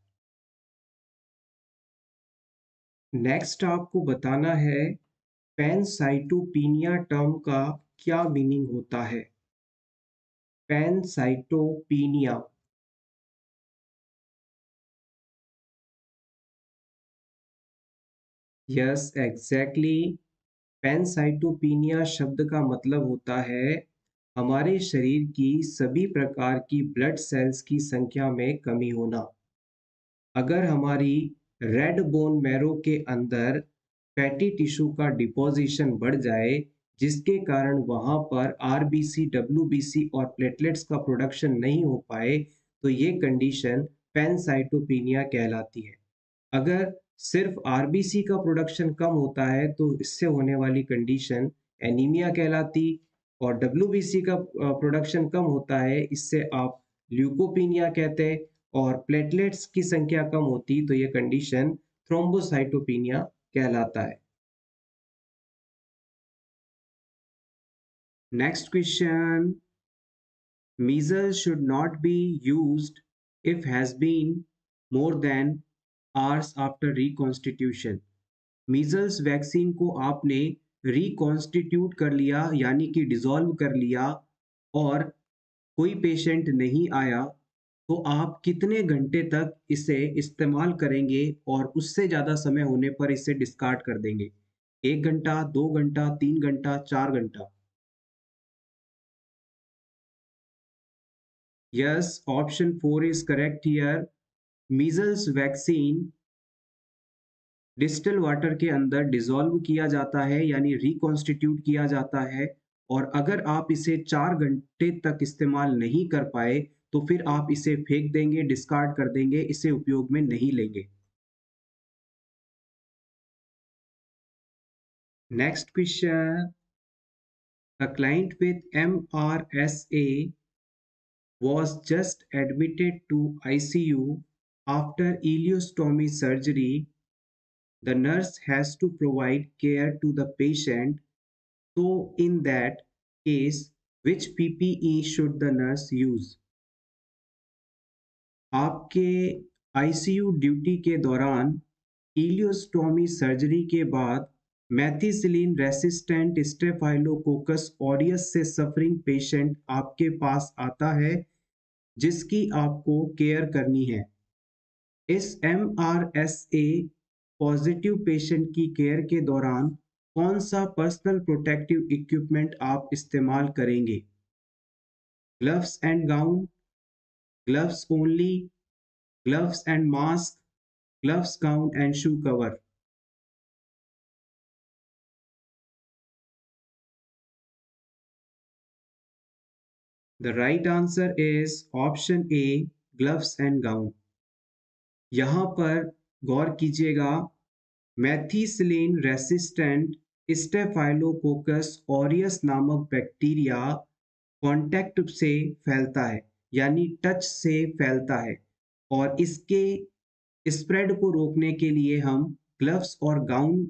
नेक्स्ट आपको बताना है पैनसाइटोपिनिया टर्म का क्या मीनिंग होता है। पैनसाइटोपिनिया, यस एग्जैक्टली, पैनसाइटोपिनिया शब्द का मतलब होता है हमारे शरीर की सभी प्रकार की ब्लड सेल्स की संख्या में कमी होना। अगर हमारी रेड बोन मैरो के अंदर फैटी टिश्यू का डिपोजिशन बढ़ जाए, जिसके कारण वहाँ पर आरबीसी, डब्ल्यूबीसी और प्लेटलेट्स का प्रोडक्शन नहीं हो पाए, तो ये कंडीशन पैनसाइटोपिनिया कहलाती है। अगर सिर्फ आरबीसी का प्रोडक्शन कम होता है तो इससे होने वाली कंडीशन एनीमिया कहलाती, और डब्ल्यूबीसी का प्रोडक्शन कम होता है इससे आप ल्यूकोपीनिया कहते, और प्लेटलेट्स की संख्या कम होती तो ये कंडीशन थ्रोम्बोसाइटोपिनिया कहलाता है। Next question, measles should not be used if has been more than hours after reconstitution. measles vaccine को आपने रिकॉन्स्टिट्यूट कर लिया, यानी कि डिसॉल्व कर लिया और कोई पेशेंट नहीं आया, तो आप कितने घंटे तक इसे इस्तेमाल करेंगे और उससे ज़्यादा समय होने पर इसे डिस्कार्ड कर देंगे। एक घंटा, दो घंटा, तीन घंटा, चार घंटा। Yes, option four is correct here. Measles vaccine distil water के अंदर डिसॉल्व किया जाता है, यानी रिकॉन्स्टिट्यूट किया जाता है, और अगर आप इसे चार घंटे तक इस्तेमाल नहीं कर पाए तो फिर आप इसे फेंक देंगे, डिस्कार्ड कर देंगे, इसे उपयोग में नहीं लेंगे। Next question, a client with M R S A was just admitted to I C U after ileostomy surgery. The nurse has to provide care to the patient, so in that case which P P E should the nurse use. आपके I C you duty के दौरान ileostomy surgery के बाद methicillin resistant staphylococcus aureus से suffering patient आपके पास आता है जिसकी आपको केयर करनी है। इस एमआरएसए पॉजिटिव पेशेंट की केयर के दौरान कौन सा पर्सनल प्रोटेक्टिव इक्विपमेंट आप इस्तेमाल करेंगे? Gloves and gown, gloves only, gloves and mask, gloves gown and shoe cover. The right answer is option A, gloves and gown. यहाँ पर गौर कीजिएगा, मेथिसिलिन रेसिस्टेंट स्टेफाइलोकोकस ऑरियस नामक बैक्टीरिया कॉन्टैक्ट से फैलता है यानी टच से फैलता है, और इसके स्प्रेड को रोकने के लिए हम ग्लव्स और गाउन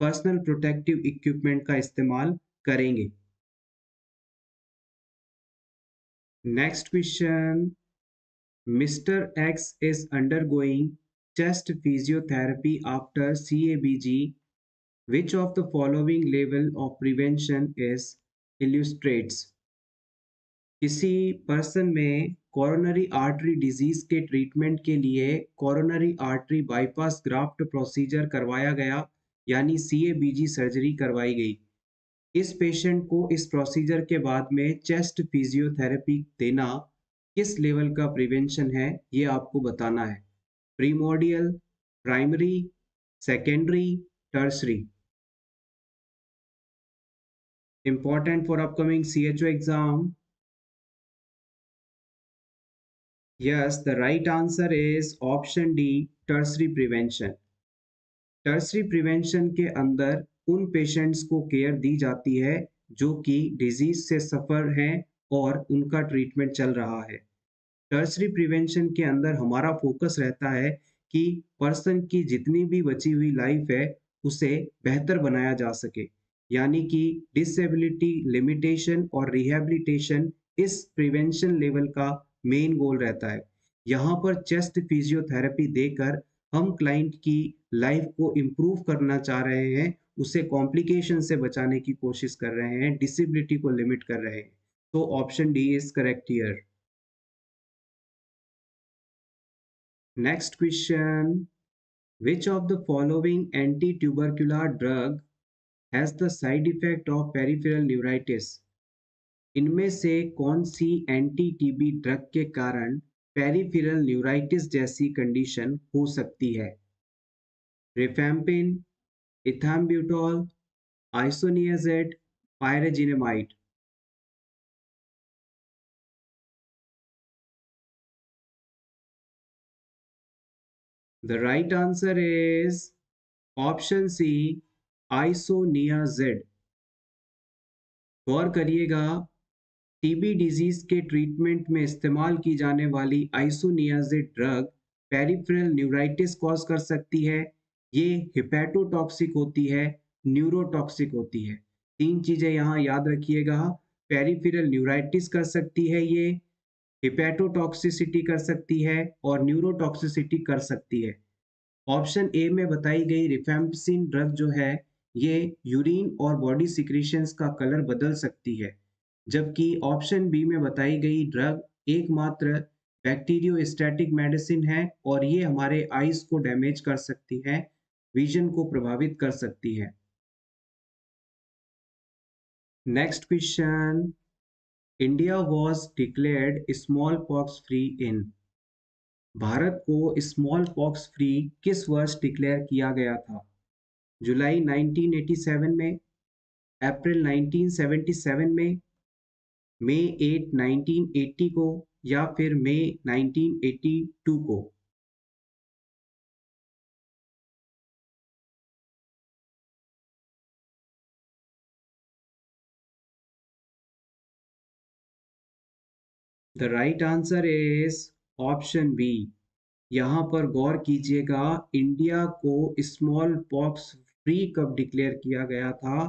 पर्सनल प्रोटेक्टिव इक्विपमेंट का इस्तेमाल करेंगे। Next question, Mister X is undergoing chest physiotherapy after C A B G. Which of the following level of prevention is illustrates? किसी पर्सन में कोरोनरी आर्टरी डिजीज के treatment के लिए coronary artery bypass graft procedure करवाया गया यानी C A B G surgery करवाई गई। इस पेशेंट को इस प्रोसीजर के बाद में चेस्ट फिजियोथेरेपी देना किस लेवल का प्रिवेंशन है, ये आपको बताना है। Primordial, primary, secondary, tertiary. Important for upcoming C H O exam. Yes, the right answer is option D, tertiary prevention. Tertiary prevention के अंदर उन पेशेंट्स को केयर दी जाती है जो कि डिजीज से सफर हैं और उनका ट्रीटमेंट चल रहा है। टर्सरी प्रिवेंशन के अंदर हमारा फोकस रहता है कि पर्सन की जितनी भी बची हुई लाइफ है उसे बेहतर बनाया जा सके, यानी कि डिसेबिलिटी लिमिटेशन और रिहेबिलिटेशन इस प्रिवेंशन लेवल का मेन गोल रहता है। यहाँ पर चेस्ट फिजियोथेरेपी देकर हम क्लाइंट की लाइफ को इम्प्रूव करना चाह रहे हैं, उसे कॉम्प्लिकेशन से बचाने की कोशिश कर रहे हैं, डिसेबिलिटी को लिमिट कर रहे हैं। तो option D is correct here. Next question, which of the following anti tubercular drug has the side effect of peripheral neuritis? इनमें से कौन सी एंटी टीबी ड्रग के कारण पेरिफेरल न्यूराइटिस जैसी कंडीशन हो सकती है? Rifampin, ethambutol, isoniazid, pyrazinamide. The right answer is option C, isoniazid. गौर करिएगा, टीबी डिजीज के ट्रीटमेंट में इस्तेमाल की जाने वाली isoniazid drug peripheral neuritis cause कर सकती है। ये हिपेटोटॉक्सिक होती है, न्यूरोटॉक्सिक होती है। तीन चीजें यहाँ याद रखिएगा, पेरिफेरल न्यूराइटिस कर सकती है, ये हिपेटोटॉक्सिसिटी कर सकती है और न्यूरोटॉक्सिसिटी कर सकती है। ऑप्शन ए में बताई गई रिफेम्पिसिन ड्रग जो है ये यूरिन और बॉडी सिक्रीशंस का कलर बदल सकती है, जबकि ऑप्शन बी में बताई गई ड्रग एकमात्र बैक्टीरियोस्टैटिक मेडिसिन है और ये हमारे आईज को डैमेज कर सकती है, विजन को प्रभावित कर सकती है। Next question, India was declared small pox free in. भारत को स्मॉल पॉक्स फ्री किस वर्ष डिक्लेयर किया गया था? जुलाई नाइनटीन एटी सेवन में, अप्रैल नाइनटीन सेवेंटी सेवन में, मई आठ नाइनटीन एटी को, या फिर मई नाइनटीन एटी टू को। The right answer is option B। यहाँ पर गौर कीजिएगा, इंडिया को स्मॉल पॉक्स फ्री कब डिक्लेयर किया गया था?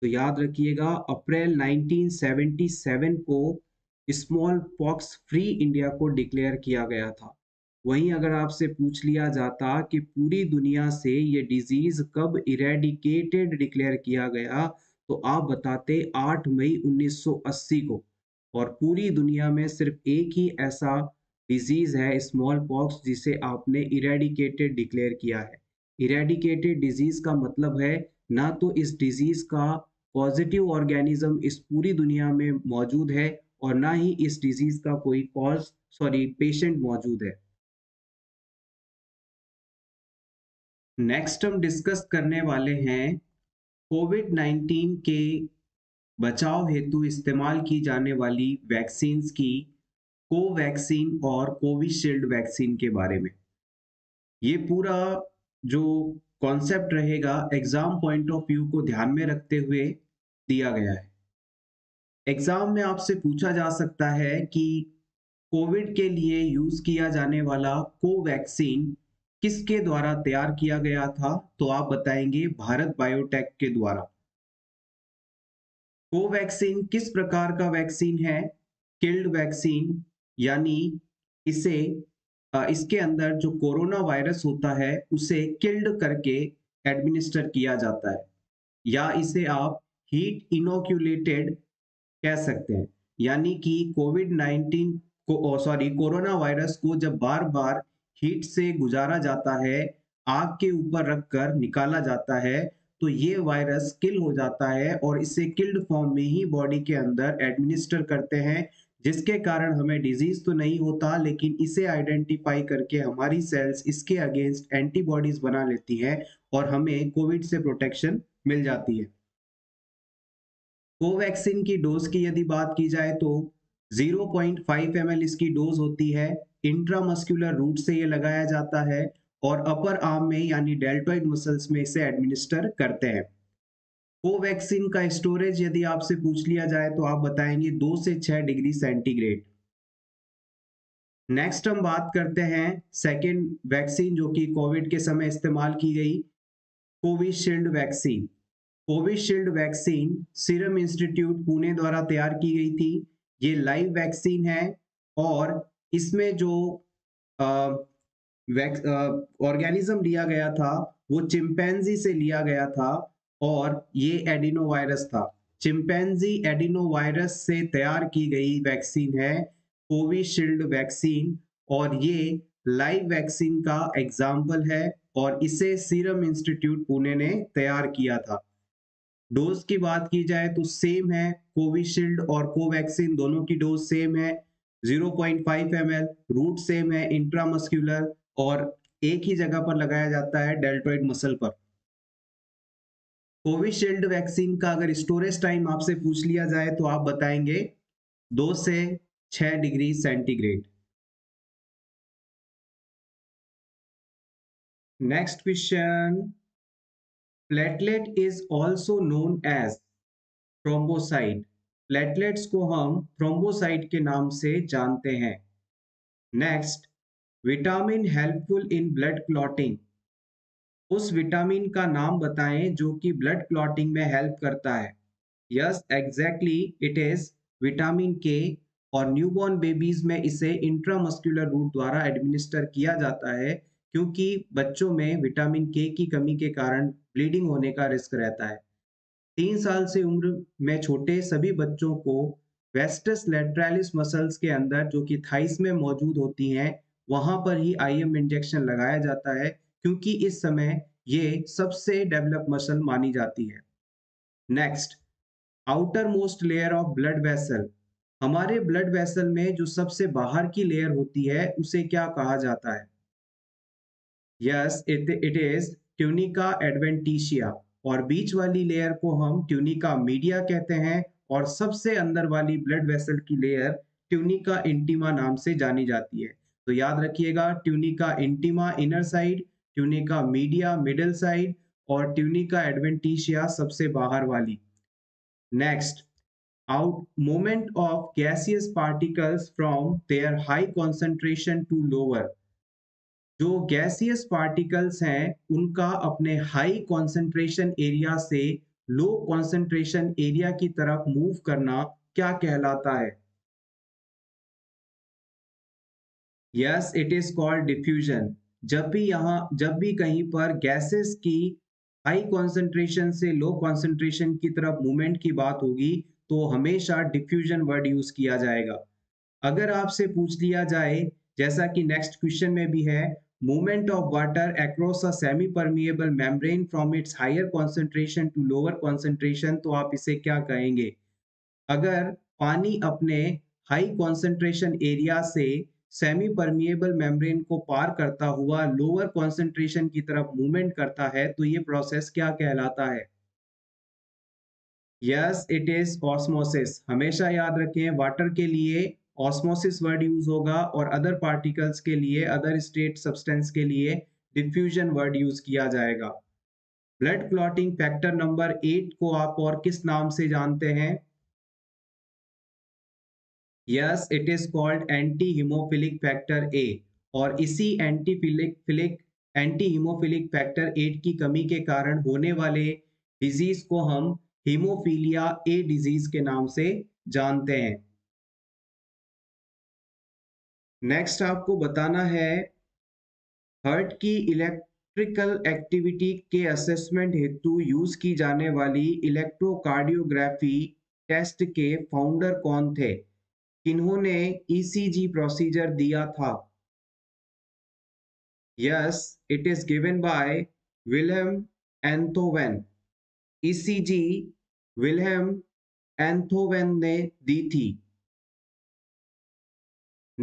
तो याद रखिएगा, अप्रैल नाइनटीन सेवेंटी सेवन को स्मॉल पॉक्स फ्री इंडिया को डिक्लेयर किया गया था। वहीं अगर आपसे पूछ लिया जाता कि पूरी दुनिया से ये डिजीज कब इरेडिकेटेड डिक्लेयर किया गया, तो आप बताते आठ मई उन्नीस सौ अस्सी को। और पूरी दुनिया में सिर्फ एक ही ऐसा डिजीज है स्मॉल पॉक्स जिसे आपने इरेडिकेटेड डिक्लेयर किया है। इरेडिकेटेड डिजीज का मतलब है ना तो इस डिजीज का पॉजिटिव ऑर्गेनिज्म इस पूरी दुनिया में मौजूद है और ना ही इस डिजीज का कोई कॉज सॉरी पेशेंट मौजूद है। नेक्स्ट हम डिस्कस करने वाले हैं कोविड नाइन्टीन के बचाव हेतु इस्तेमाल की जाने वाली वैक्सीन्स की कोवैक्सीन और कोविशील्ड वैक्सीन के बारे में। ये पूरा जो कॉन्सेप्ट रहेगा एग्जाम पॉइंट ऑफ व्यू को ध्यान में रखते हुए दिया गया है। एग्जाम में आपसे पूछा जा सकता है कि कोविड के लिए यूज किया जाने वाला कोवैक्सीन किसके द्वारा तैयार किया गया था, तो आप बताएंगे भारत बायोटेक के द्वारा। कोवैक्सीन किस प्रकार का वैक्सीन है? किल्ड वैक्सीन, यानी इसे इसके अंदर जो कोरोना वायरस होता है उसे किल्ड करके एडमिनिस्टर किया जाता है, या इसे आप हीट इनोक्यूलेटेड कह सकते हैं, यानी कि कोविड नाइन्टीन को सॉरी कोरोना वायरस को जब बार बार हीट से गुजारा जाता है, आग के ऊपर रखकर निकाला जाता है, तो ये वायरस किल हो जाता है और इसे किल्ड फॉर्म में ही बॉडी के अंदर एडमिनिस्टर करते हैं, जिसके कारण हमें डिजीज तो नहीं होता, लेकिन इसे आइडेंटिफाई करके हमारी सेल्स इसके अगेंस्ट एंटीबॉडीज बना लेती हैं और हमें कोविड से प्रोटेक्शन मिल जाती है। कोवैक्सीन की डोज की यदि बात की जाए तो zero point five M L इसकी डोज होती है। इंट्रामस्कुलर रूट से ये लगाया जाता है और अपर आर्म में यानी डेल्टॉइड मसल्स में इसे एडमिनिस्टर करते हैं। कोवैक्सीन का स्टोरेज यदि आपसे पूछ लिया जाए तो आप बताएंगे दो से छह डिग्री सेंटीग्रेड। नेक्स्ट हम बात करते हैं सेकेंड वैक्सीन जो कि कोविड के समय इस्तेमाल की गई, Covishield vaccine. Covishield vaccine serum institute Pune द्वारा तैयार की गई थी। ये लाइव वैक्सीन है और इसमें जो ऑर्गेनिज्म लिया गया था वो चिंपैंजी से लिया गया था और ये एडिनोवायरस था। चिंपैंजी एडिनोवायरस से तैयार की गई वैक्सीन है कोविशील्ड वैक्सीन, और ये लाइव वैक्सीन का एग्जाम्पल है और इसे सीरम इंस्टीट्यूट पुणे ने तैयार किया था। डोज की बात की जाए तो सेम है, कोविशील्ड और कोवैक्सीन दोनों की डोज सेम है, zero point five M L, route same है इंट्रामस्कुलर और एक ही जगह पर लगाया जाता है डेल्टॉइड मसल पर। कोविशील्ड वैक्सीन का अगर स्टोरेज टाइम आपसे पूछ लिया जाए तो आप बताएंगे दो से छह degree centigrade. Next question, platelet is also known as thrombocyte. Platelets को हम थ्रोम्बोसाइट के नाम से जानते हैं। Next, vitamin helpful in blood clotting, उस विटामिन का नाम बताएं जो कि ब्लड क्लॉटिंग में हेल्प करता है। Yes, exactly, it is vitamin K, और न्यूबॉर्न बेबीज में इसे इंट्रामस्कुलर रूट द्वारा एडमिनिस्टर किया जाता है, क्योंकि बच्चों में विटामिन के की कमी के कारण ब्लीडिंग होने का रिस्क रहता है। तीन साल से उम्र में छोटे सभी बच्चों को वेस्टस लेटरैलिस मसल्स के अंदर जो कि थाइस में मौजूद होती हैं वहां पर ही आईएम इंजेक्शन लगाया जाता है, क्योंकि इस समय ये सबसे डेवलप मसल मानी जाती है। Next, outer most layer of blood vessel, हमारे ब्लड वेसल में जो सबसे बाहर की लेयर होती है उसे क्या कहा जाता है? Yes, it is tunica adventitia, और बीच वाली लेयर को हम ट्यूनिका मीडिया कहते हैं और सबसे अंदर वाली ब्लड वेसल की लेयर ट्यूनिका इंटिमा नाम से जानी जाती है। तो याद रखिएगा, tunica intima inner side, tunica media middle side और ट्यूनिका एडवेंटिशिया सबसे बाहर वाली। Next, out moment of gaseous particles from their high concentration to lower, जो गैसियस पार्टिकल्स हैं उनका अपने हाई कॉन्सेंट्रेशन एरिया से लो कॉन्सेंट्रेशन एरिया की तरफ मूव करना क्या कहलाता है? Yes it is called diffusion. जब भी यहाँ जब भी कहीं पर गैसेस की हाई कॉन्सेंट्रेशन से लो कॉन्सेंट्रेशन की तरफ मूवमेंट की बात होगी तो हमेशा डिफ्यूजन वर्ड यूज किया जाएगा। अगर आपसे पूछ लिया जाए जैसा कि नेक्स्ट क्वेश्चन में भी है, movement of water across a semi permeable membrane from its higher concentration to lower concentration, तो आप इसे क्या कहेंगे? अगर पानी अपने हाई कॉन्सेंट्रेशन एरिया से सेमी परमिएबल मेम्ब्रेन को पार करता हुआ लोअर कॉन्सेंट्रेशन की तरफ मूवमेंट करता है तो ये प्रोसेस क्या कहलाता है? Yes it is osmosis. हमेशा याद रखें, वाटर के लिए ऑस्मोसिस वर्ड यूज होगा और अदर पार्टिकल्स के लिए, अदर स्टेट सब्सटेंस के लिए डिफ्यूजन वर्ड यूज किया जाएगा। Blood clotting factor number eight को आप और किस नाम से जानते हैं? Yes it is called anti haemophilic factor A. और इसी antiphilic anti haemophilic factor eight की कमी के कारण होने वाले डिजीज को हम हीमोफीलिया ए डिजीज के नाम से जानते हैं। नेक्स्ट आपको बताना है, हार्ट की इलेक्ट्रिकल एक्टिविटी के असेसमेंट हेतु यूज की जाने वाली इलेक्ट्रोकार्डियोग्राफी टेस्ट के फाउंडर कौन थे? इन्होंने ईसीजी प्रोसीजर दिया था। Yes it is given by Wilhelm Einthoven. ECG Wilhelm Einthoven ने दी थी।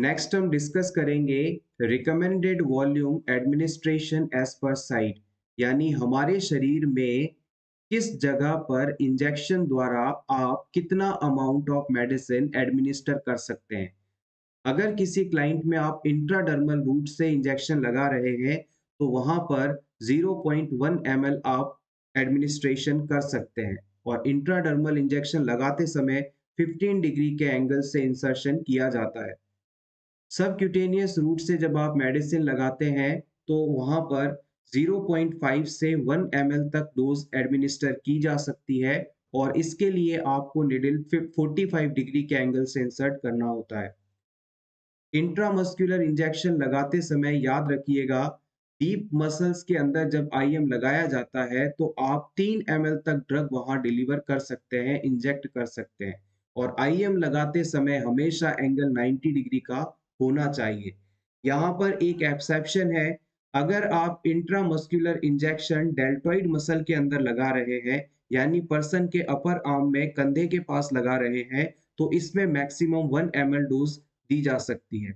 नेक्स्ट हम डिस्कस करेंगे recommended volume administration as per site, यानी हमारे शरीर में किस जगह पर इंजेक्शन द्वारा आप कितना अमाउंट ऑफ मेडिसिन एडमिनिस्टर कर सकते हैं। अगर किसी क्लाइंट में आप इंट्राडर्मल रूट से इंजेक्शन लगा रहे हैं तो वहां पर zero point one M L आप एडमिनिस्ट्रेशन कर सकते हैं और इंट्राडर्मल इंजेक्शन लगाते समय पंद्रह डिग्री के एंगल से इंसर्शन किया जाता है। सबक्यूटेनियस रूट से जब आप मेडिसिन लगाते हैं तो वहां पर ज़ीरो पॉइंट फाइव से वन एम एल तक डोज एडमिनिस्टर की जा सकती है और इसके लिए आपको निडल पैंतालीस डिग्री के एंगल से इंसर्ट करना होता है। इंट्रामस्कुलर इंजेक्शन लगाते समय याद रखिएगा, डीप मसल्स के अंदर जब आईएम लगाया जाता है तो आप तीन एम एल तक ड्रग वहां डिलीवर कर सकते हैं, इंजेक्ट कर सकते हैं। और आईएम लगाते समय हमेशा एंगल नब्बे डिग्री का होना चाहिए। यहाँ पर एक एक्सेप्शन है, अगर आप इंट्रामस्कुलर इंजेक्शन डेल्टॉइड मसल के अंदर लगा रहे हैं यानी पर्सन के अपर आर्म में कंधे के पास लगा रहे हैं तो इसमें maximum one M L dose दी जा सकती है।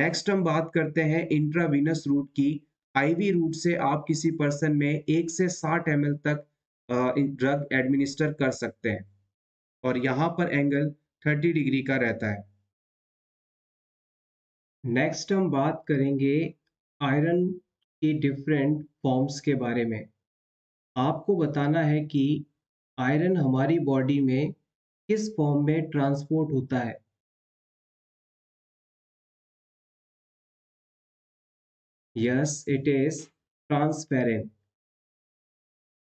नेक्स्ट हम बात करते हैं इंट्रावीनस रूट की। आईवी रूट से आप किसी पर्सन में एक से साठ एम एल तक ड्रग एडमिनिस्टर कर सकते हैं और यहाँ पर एंगल तीस डिग्री का रहता है। नेक्स्ट हम बात करेंगे आयरन के डिफरेंट फॉर्म्स के बारे में। आपको बताना है कि आयरन हमारी बॉडी में किस फॉर्म में ट्रांसपोर्ट होता है। Yes it is transferrin.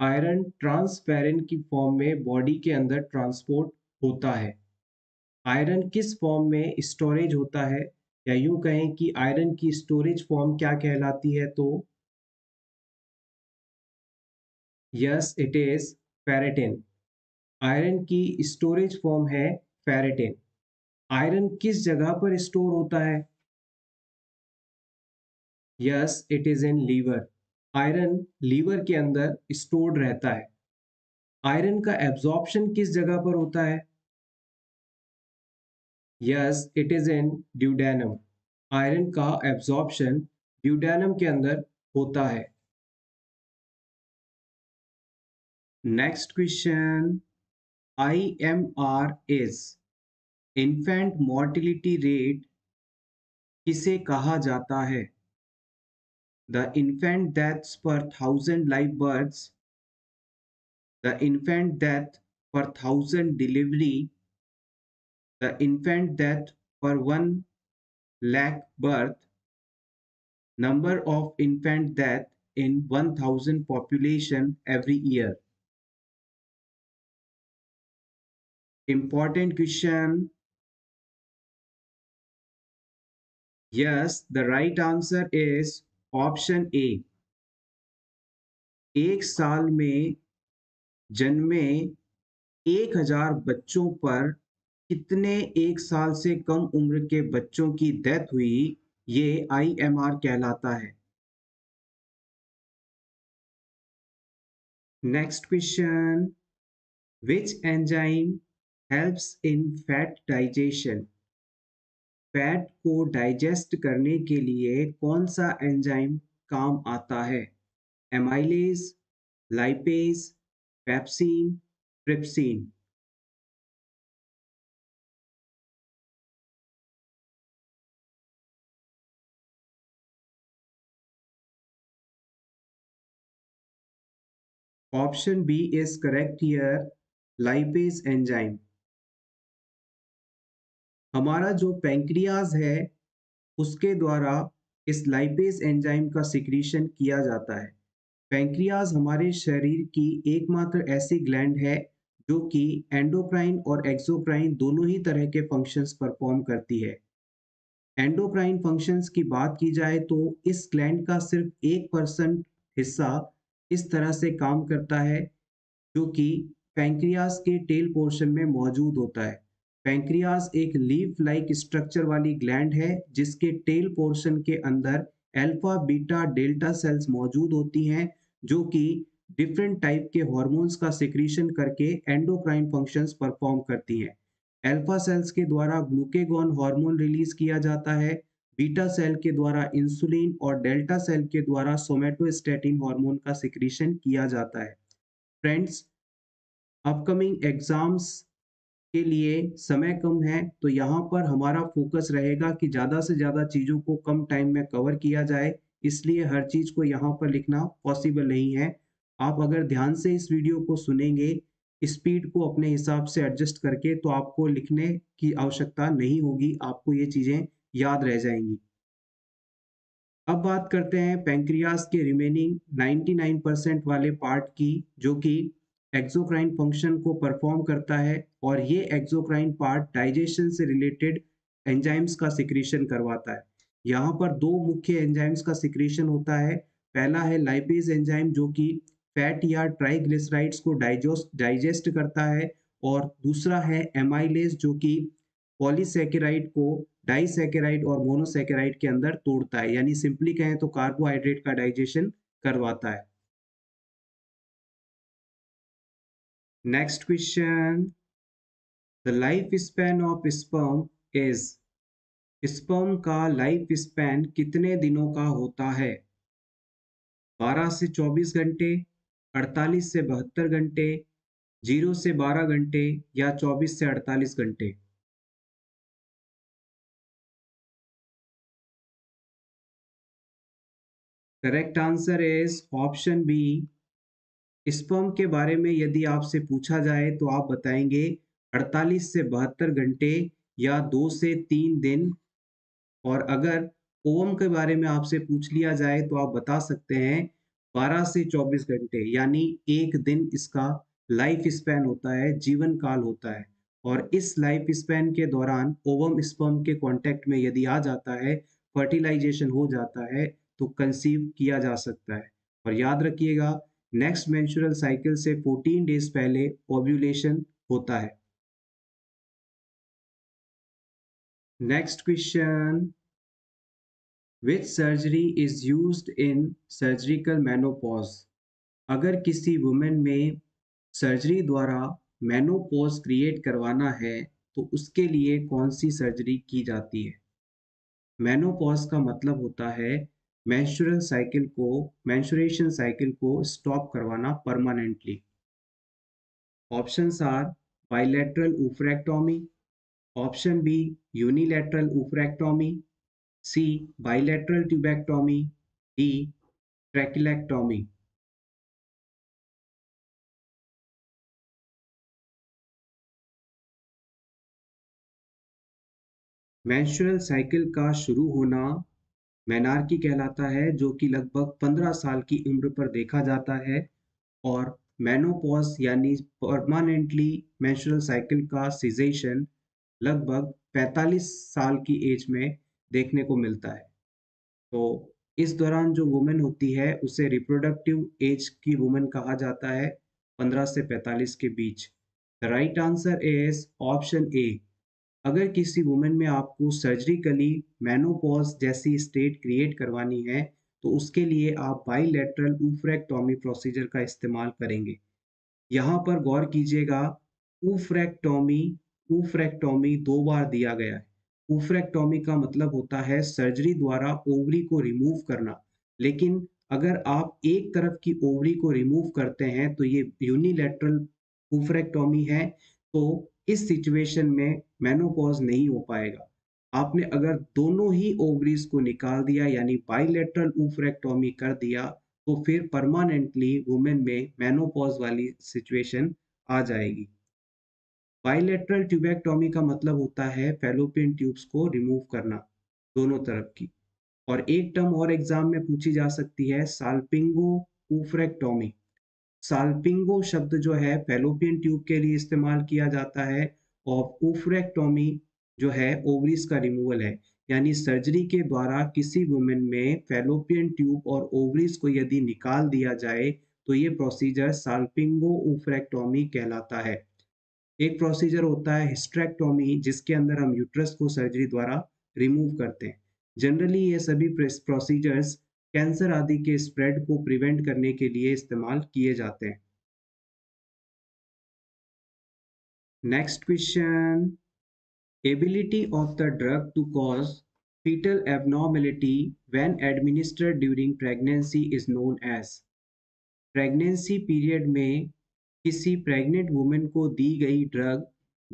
Iron transferrin की फॉर्म में बॉडी के अंदर ट्रांसपोर्ट होता है। आयरन किस फॉर्म में स्टोरेज होता है, या यूं कहें कि आयरन की स्टोरेज फॉर्म क्या कहलाती है, तो yes it is ferritin. Iron की स्टोरेज फॉर्म है फेरिटिन। आयरन किस जगह पर स्टोर होता है? Yes it is in liver. Iron liver के अंदर स्टोर्ड रहता है। आयरन का एब्जॉर्प्शन किस जगह पर होता है? Yes it is in duodenum. Iron का एब्जॉर्प्शन ड्यूडेनम के अंदर होता है। Next question, I M R is infant mortality rate किसे कहा जाता है? The infant deaths per thousand live births, the infant death per thousand delivery, the infant death per one lakh birth, number of infant death in one thousand population every year. Important question. Yes, the right answer is option A. एक साल में जन्मे एक हजार बच्चों पर कितने एक साल से कम उम्र के बच्चों की डेथ हुई, ये आई एम आर कहलाता है। Next question, which enzyme helps in fat digestion? Fat को डाइजेस्ट करने के लिए कौन सा एंजाइम काम आता है? Amylase, lipase, pepsin, trypsin. Option B is correct here, lipase enzyme. हमारा जो पैंक्रियाज है उसके द्वारा इस लाइपेज एंजाइम का सिक्रीशन किया जाता है। पैंक्रियाज हमारे शरीर की एकमात्र ऐसी ग्लैंड है जो कि एंडोक्राइन और एक्सोक्राइन दोनों ही तरह के फंक्शंस परफॉर्म करती है। एंडोक्राइन फंक्शंस की बात की जाए तो इस ग्लैंड का सिर्फ एक परसेंट हिस्सा इस तरह से काम करता है जो कि पैंक्रियाज के टेल पोर्शन में मौजूद होता है। पैंक्रियाज एक लीफ लाइक स्ट्रक्चर वाली ग्लैंड है जिसके टेल पोर्शन के अंदर अल्फा, बीटा, डेल्टा सेल्स मौजूद होती हैं जो कि डिफरेंट टाइप के हार्मोन्स का सिक्रीशन करके एंडोक्राइन फंक्शंस परफॉर्म करती हैं। अल्फा सेल्स के द्वारा ग्लूकेगॉन हार्मोन रिलीज किया जाता है, बीटा सेल के द्वारा इंसुलिन और डेल्टा सेल के द्वारा सोमेटोस्टेटिन हार्मोन का सिक्रीशन किया जाता है। फ्रेंड्स, अपकमिंग एग्जाम्स के लिए समय कम है तो यहाँ पर हमारा फोकस रहेगा कि ज़्यादा से ज़्यादा चीज़ों को कम टाइम में कवर किया जाए, इसलिए हर चीज़ को यहाँ पर लिखना पॉसिबल नहीं है। आप अगर ध्यान से इस वीडियो को सुनेंगे, स्पीड को अपने हिसाब से एडजस्ट करके, तो आपको लिखने की आवश्यकता नहीं होगी, आपको ये चीज़ें याद रह जाएंगी। अब बात करते हैं पैंक्रियाज के रिमेनिंग नाइन्टी नाइन परसेंट वाले पार्ट की जो कि एक्सोक्राइन फंक्शन को परफॉर्म करता है, और ये एक्सोक्राइन पार्ट डाइजेशन से रिलेटेड एंजाइम्स का सिक्रीशन करवाता है। यहाँ पर दो मुख्य एंजाइम्स का सिक्रीशन होता है। पहला है लाइपेज एंजाइम जो कि फैट या ट्राइग्लिसराइड्स को डाइजेस्ट डाइजेस्ट करता है, और दूसरा है एमाइलेज जो कि पॉलीसेकेराइड को डाइसेकेराइड और मोनोसेकेराइड के अंदर तोड़ता है, यानी सिंपली कहें तो कार्बोहाइड्रेट का डाइजेशन करवाता है। Next question, the life span of sperm is, sperm का life span कितने दिनों का होता है? बारह से चौबीस घंटे, अड़तालीस से बहत्तर घंटे, जीरो से बारह घंटे, या चौबीस से अड़तालीस घंटे। Correct answer is option B। Sperm के बारे में यदि आपसे पूछा जाए तो आप बताएंगे अड़तालीस से बहत्तर घंटे या दो से तीन दिन, और अगर ओवम के बारे में आपसे पूछ लिया जाए तो आप बता सकते हैं बारह से चौबीस घंटे, यानी एक दिन इसका लाइफ स्पैन होता है, जीवन काल होता है। और इस लाइफ स्पैन के दौरान ओवम स्पर्म के कांटेक्ट में यदि आ जाता है, फर्टिलाइजेशन हो जाता है, तो कंसीव किया जा सकता है। और याद रखिएगा, नेक्स्ट मेंस्ट्रुअल साइकिल से चौदह डेज पहले ओव्यूलेशन होता है। Next question, which surgery is used in surgical menopause? अगर किसी वुमेन में सर्जरी द्वारा मेनोपॉज क्रिएट करवाना है तो उसके लिए कौन सी सर्जरी की जाती है? मेनोपॉज का मतलब होता है मेंस्ट्रुअल साइकिल को, मेंस्ट्रुएशन साइकिल को स्टॉप करवाना permanently. Options are bilateral ovariectomy, option B unilateral ovariectomy, C bilateral tubectomy, D trachelectomy. Menstrual cycle का शुरू होना मेनार्की कहलाता है जो कि लगभग पंद्रह साल की उम्र पर देखा जाता है, और मेनोपॉज यानी परमानेंटली मेंस्ट्रुअल साइकिल का सीजेशन लगभग पैंतालीस साल की एज में देखने को मिलता है। तो इस दौरान जो वुमेन होती है उसे रिप्रोडक्टिव एज की वुमेन कहा जाता है, पंद्रह से पैंतालीस के बीच। The right answer is option A. अगर किसी वुमेन में आपको सर्जरिकली मेनोपॉज जैसी स्टेट क्रिएट करवानी है तो उसके लिए आप बाइलेटरल ऊफ्रेक्टोमी प्रोसीजर का इस्तेमाल करेंगे। यहाँ पर गौर कीजिएगा, ऊफ्रेक्टोमी ऊफ्रेक्टोमी दो बार दिया गया है। ऊफ्रेक्टोमी का मतलब होता है सर्जरी द्वारा ओवरी को रिमूव करना, लेकिन अगर आप एक तरफ की ओवरी को रिमूव करते हैं तो ये यूनिलैटरल ऊफ्रेक्टोमी है, तो इस सिचुएशन में मेनोपॉज नहीं हो पाएगा। आपने अगर दोनों ही ओवरीज को निकाल दिया यानी बाइलेटरल ऊफ्रेक्टोमी कर दिया तो फिर परमानेंटली वुमेन में मेनोपॉज वाली सिचुएशन आ जाएगी। बाइलेटरल ट्यूबेक्टोमी का मतलब होता है फैलोपियन ट्यूब्स को रिमूव करना दोनों तरफ की। और एक टर्म और एग्जाम में पूछी जा सकती है, साल्पिंगो ऊफ्रेक्टोमी। साल्पिंगो शब्द जो है फैलोपियन ट्यूब के लिए इस्तेमाल किया जाता है और ऊफ्रेक्टोमी जो है ओवरीज का रिमूवल है, यानी सर्जरी के द्वारा किसी वुमेन में फैलोपियन ट्यूब और ओवरीज को यदि निकाल दिया जाए तो ये प्रोसीजर साल्पिंगो ऊफ्रेक्टोमी कहलाता है। एक प्रोसीजर होता है हिस्ट्रेक्टोमी, जिसके अंदर हम यूट्रस को सर्जरी द्वारा रिमूव करते हैं। जनरली ये सभी प्रोसीजर्स कैंसर आदि के स्प्रेड को प्रिवेंट करने के लिए इस्तेमाल किए जाते हैं। Next question, ability of the drug to cause fetal abnormality when administered during pregnancy is known as. Pregnancy period में किसी प्रेग्नेंट वुमेन को दी गई ड्रग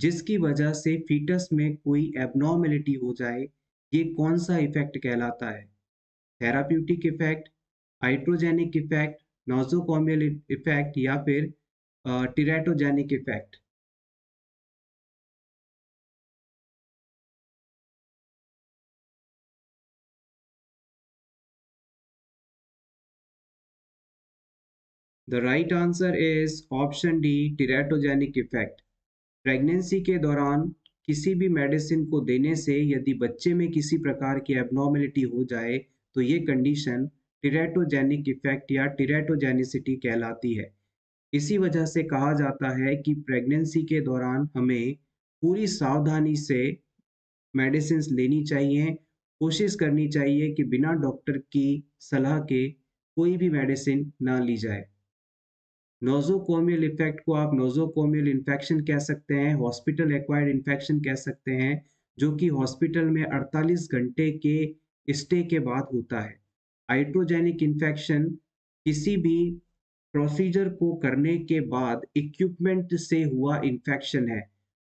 जिसकी वजह से फीटस में कोई एबनॉर्मेलिटी हो जाए, ये कौन सा इफेक्ट कहलाता है? Therapeutic effect, hydrogenic effect, nosocomial effect या फिर teratogenic effect. The right answer is option D, teratogenic effect. Pregnancy के दौरान किसी भी मेडिसिन को देने से यदि बच्चे में किसी प्रकार की एबनॉर्मेलिटी हो जाए तो ये कंडीशन टिरेटोजेनिक इफेक्ट या टिरेटोजेनिसिटी कहलाती है। इसी वजह से कहा जाता है कि प्रेगनेंसी के दौरान हमें पूरी सावधानी से मेडिसिन लेनी चाहिए, कोशिश करनी चाहिए कि बिना डॉक्टर की सलाह के कोई भी मेडिसिन ना ली जाए। नोजोकोमियल इफेक्ट को आप नोजोकोमियल इन्फेक्शन कह सकते हैं, हॉस्पिटल एक्वायर्ड इन्फेक्शन कह सकते हैं, जो कि हॉस्पिटल में अड़तालीस घंटे के स्टे के बाद होता है। हाइड्रोजेनिक इन्फेक्शन किसी भी प्रोसीजर को करने के बाद इक्विपमेंट से हुआ इन्फेक्शन है।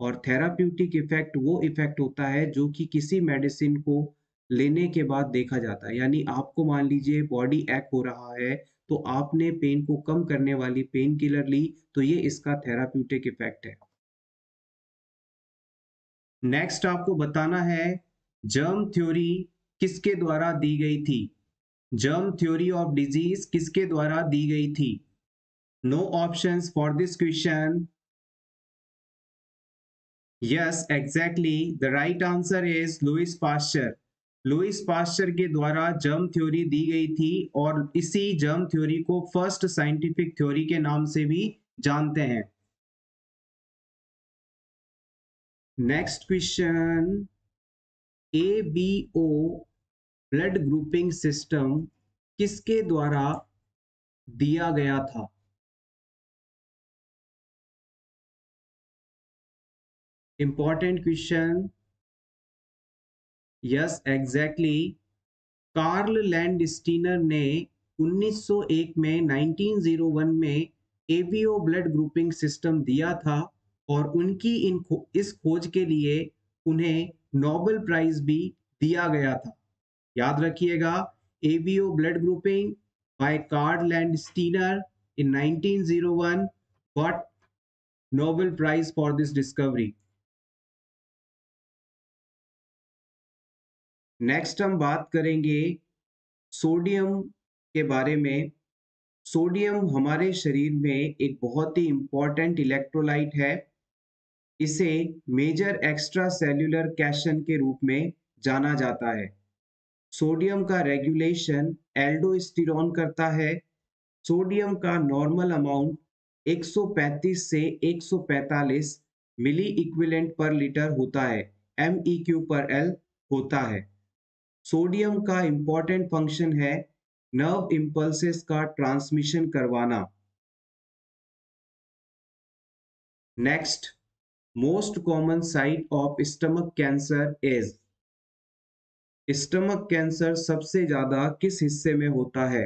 और थेराप्यूटिक इफेक्ट वो इफेक्ट होता है जो कि किसी मेडिसिन को लेने के बाद देखा जाता है, यानी आपको मान लीजिए बॉडी एक्ट हो रहा है तो आपने पेन को कम करने वाली पेन किलर ली, तो ये इसका थेराप्यूटिक इफेक्ट है। नेक्स्ट आपको बताना है जर्म थ्योरी किसके द्वारा दी गई थी। जर्म थ्योरी ऑफ डिजीज किसके द्वारा दी गई थी? No options for this question. Yes, exactly, the right answer is Louis Pasteur. Louis Pasteur के द्वारा जर्म थ्योरी दी गई थी और इसी जर्म थ्योरी को फर्स्ट साइंटिफिक थ्योरी के नाम से भी जानते हैं। Next question, A B O blood grouping system किसके द्वारा दिया गया था? Important question. Yes, exactly, Karl Landsteiner ने उन्नीस सौ एक में उन्नीस सौ एक में एबीओ ब्लड ग्रुपिंग सिस्टम दिया था और उनकी इन खो, इस खोज के लिए उन्हें नोबेल प्राइज भी दिया गया था। याद रखिएगा, ABO blood grouping by Karl Landsteiner in nineteen oh one got Nobel prize for this discovery. Next हम बात करेंगे सोडियम के बारे में। सोडियम हमारे शरीर में एक बहुत ही इम्पॉर्टेंट इलेक्ट्रोलाइट है। इसे मेजर एक्स्ट्रा सेल्यूलर कैशन के रूप में जाना जाता है। सोडियम का रेगुलेशन एल्डोस्टेरॉन करता है। सोडियम का नॉर्मल अमाउंट एक सौ पैंतीस से एक सौ पैंतालीस मिली इक्विवेलेंट पर लीटर होता है, M E Q पर L होता है। सोडियम का इम्पोर्टेंट फंक्शन है नर्व इम्पल्सेस का ट्रांसमिशन करवाना। Next, most common site of stomach cancer is. Stomach cancer सबसे ज्यादा किस हिस्से में होता है?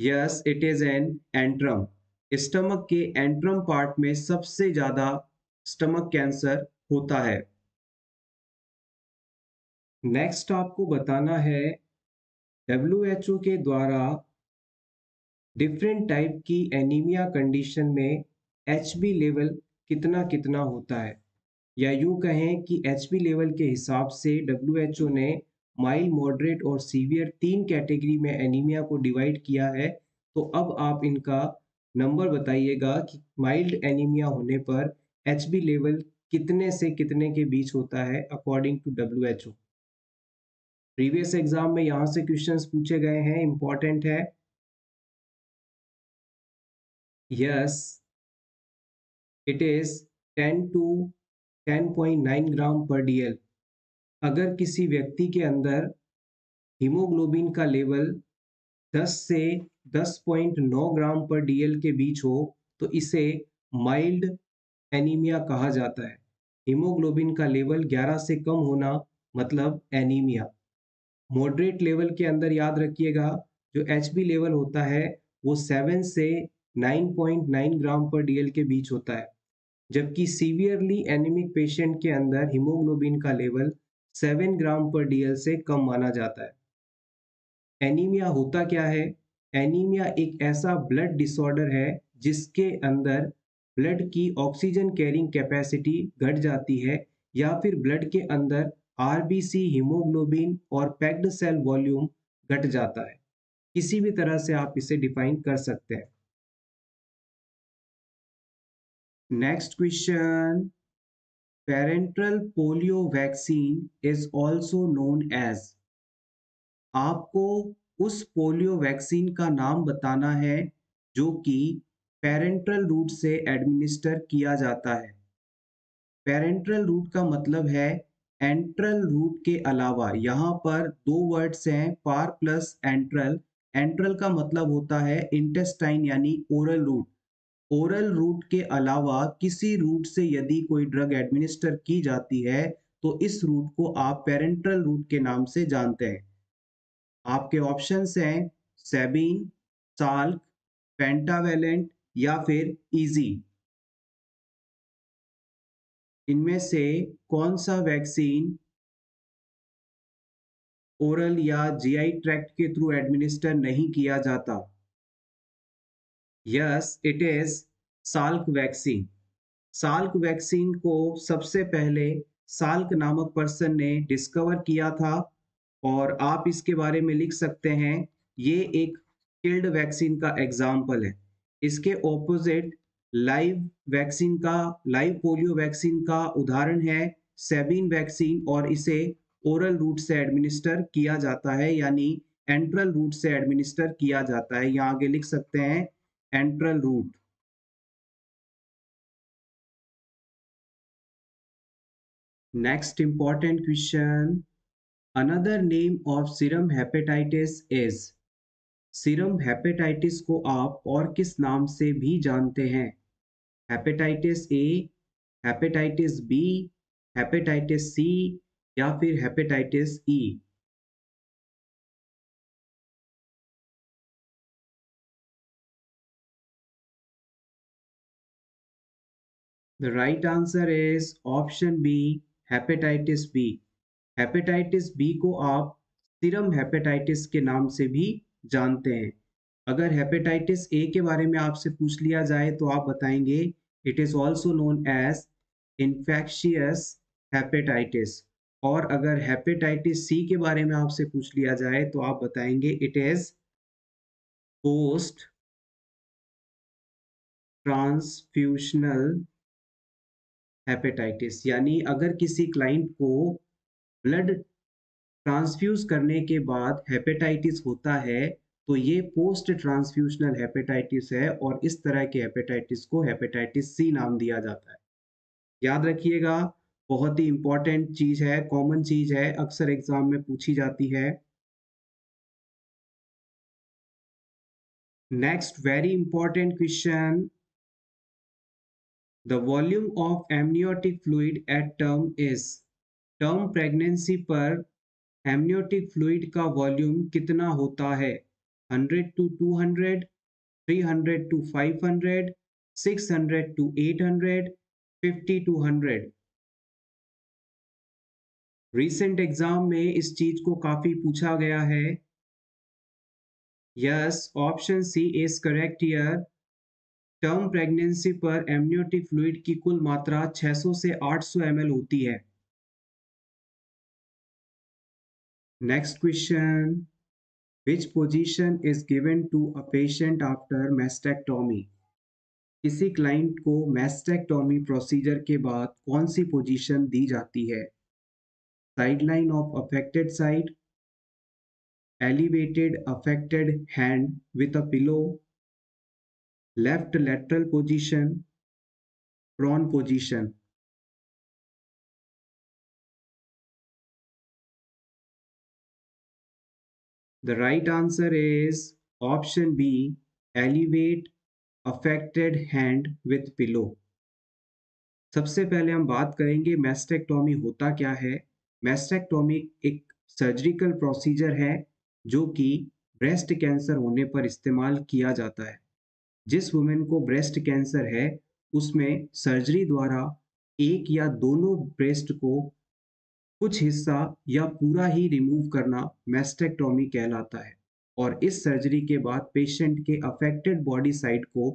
Yes, it is an antrum. Stomach के एंट्रम पार्ट में सबसे ज्यादा स्टमक कैंसर होता है। नेक्स्ट आपको बताना है डब्ल्यू एच ओ के द्वारा डिफरेंट टाइप की एनीमिया कंडीशन में एच बी लेवल कितना कितना होता है, या यूं कहें कि एच बी लेवल के हिसाब से डब्ल्यू एच ओ ने माइल्ड, मॉडरेट और सीवियर तीन कैटेगरी में एनीमिया को डिवाइड किया है। तो अब आप इनका नंबर बताइएगा कि माइल्ड एनीमिया होने पर एच बी लेवल कितने से कितने के बीच होता है according to W H O. Previous exam में यहाँ से क्वेश्चंस पूछे गए हैं, इंपॉर्टेंट है। Yes, it is ten to ten point nine gram per D L. अगर किसी व्यक्ति के अंदर हीमोग्लोबिन का लेवल दस से दस पॉइंट नौ ग्राम पर डी एल के बीच हो तो इसे माइल्ड एनीमिया कहा जाता है। हीमोग्लोबिन का लेवल ग्यारह से कम होना मतलब एनीमिया। मॉडरेट लेवल के अंदर याद रखिएगा जो एच बी लेवल होता है वो सात से नौ point nine gram per D L के बीच होता है, जबकि सीवियरली एनीमिक पेशेंट के अंदर हीमोग्लोबिन का लेवल सात ग्राम पर डी एल से कम माना जाता है। एनीमिया होता क्या है? एनीमिया एक ऐसा ब्लड डिसऑर्डर है जिसके अंदर ब्लड की ऑक्सीजन कैरिंग कैपेसिटी घट जाती है, या फिर ब्लड के अंदर आर बी सी, हीमोग्लोबिन और पैक्ड सेल वॉल्यूम घट जाता है। किसी भी तरह से आप इसे डिफाइन कर सकते हैं। Next question, parental polio vaccine is also known as. आपको उस पोलियो वैक्सीन का नाम बताना है जो कि पेरेंटल रूट से एडमिनिस्टर किया जाता है। पेरेंटल रूट का मतलब है एंट्रल रूट के अलावा। यहाँ पर दो वर्ड्स हैं, पार प्लस एंट्रल। एंट्रल का मतलब होता है इंटेस्टाइन यानी ओरल रूट। ओरल रूट के अलावा किसी रूट से यदि कोई ड्रग एडमिनिस्टर की जाती है तो इस रूट को आप पेरेंटल रूट के नाम से जानते हैं। आपके ऑप्शंस हैं सेबीन, साल्क, पेंटावेलेंट या फिर इजी। इनमें से कौन सा वैक्सीन ओरल या जी आई ट्रैक्ट के थ्रू एडमिनिस्टर नहीं किया जाता? Yes, it is Salk vaccine. Salk vaccine को सबसे पहले साल्क नामक पर्सन ने डिस्कवर किया था और आप इसके बारे में लिख सकते हैं ये एक किल्ड वैक्सीन का एग्जाम्पल है। इसके ऑपोजिट लाइव वैक्सीन का, लाइव पोलियो वैक्सीन का उदाहरण है सेबीन वैक्सीन, और इसे ओरल रूट से एडमिनिस्टर किया जाता है यानी एंट्रल रूट से एडमिनिस्टर किया जाता है। यहाँ आगे लिख सकते हैं enteral route. Next important question, another name of serum hepatitis is. Serum hepatitis को आप और किस नाम से भी जानते हैं? Hepatitis A, hepatitis B, hepatitis C या फिर hepatitis E. The right answer is option B, hepatitis B. hepatitis B को आप सीरम हेपेटाइटिस के नाम से भी जानते हैं। अगर हेपेटाइटिस A के बारे में आपसे पूछ लिया जाए तो आप बताएंगे it is also known as infectious hepatitis, और अगर हेपेटाइटिस C के बारे में आपसे पूछ लिया जाए तो आप बताएंगे it is post transfusional hepatitis, यानी अगर किसी क्लाइंट को ब्लड ट्रांसफ्यूज करने के बाद हेपेटाइटिस होता है तो ये पोस्ट ट्रांसफ्यूशनल हेपेटाइटिस है और इस तरह के हेपेटाइटिस को हेपेटाइटिस सी नाम दिया जाता है। याद रखिएगा, बहुत ही इंपॉर्टेंट चीज है, कॉमन चीज है, अक्सर एग्जाम में पूछी जाती है। Next very important question, the volume of amniotic fluid at term is, term pregnancy पर एमनियोटिक फ्लूइड का वॉल्यूम कितना होता है? Hundred to two hundred, three hundred to five hundred, six hundred to eight hundred, fifty to hundred. Recent exam में इस चीज को काफी पूछा गया है। Yes, option C is correct here. Term pregnancy पर एमनियोटिक फ्लूइड की कुल मात्रा छह सौ से आठ सौ एम एल होती है। Next question, which position is given to a patient after mastectomy? किसी क्लाइंट को मैस्टेक्टोमी प्रोसीजर के बाद कौन सी पोजीशन दी जाती है? Sideline of affected side, elevated affected hand with a pillow, left lateral position, prone position. The right answer is option B, elevate affected hand with pillow. सबसे पहले हम बात करेंगे मैस्टेक्टोमी होता क्या है। मैस्टेक्टोमी एक सर्जिकल प्रोसीजर है जो कि ब्रेस्ट कैंसर होने पर इस्तेमाल किया जाता है। जिस वुमेन को ब्रेस्ट कैंसर है उसमें सर्जरी द्वारा एक या दोनों ब्रेस्ट को कुछ हिस्सा या पूरा ही रिमूव करना मैस्टेक्टोमी कहलाता है, और इस सर्जरी के बाद पेशेंट के अफेक्टेड बॉडी साइड को,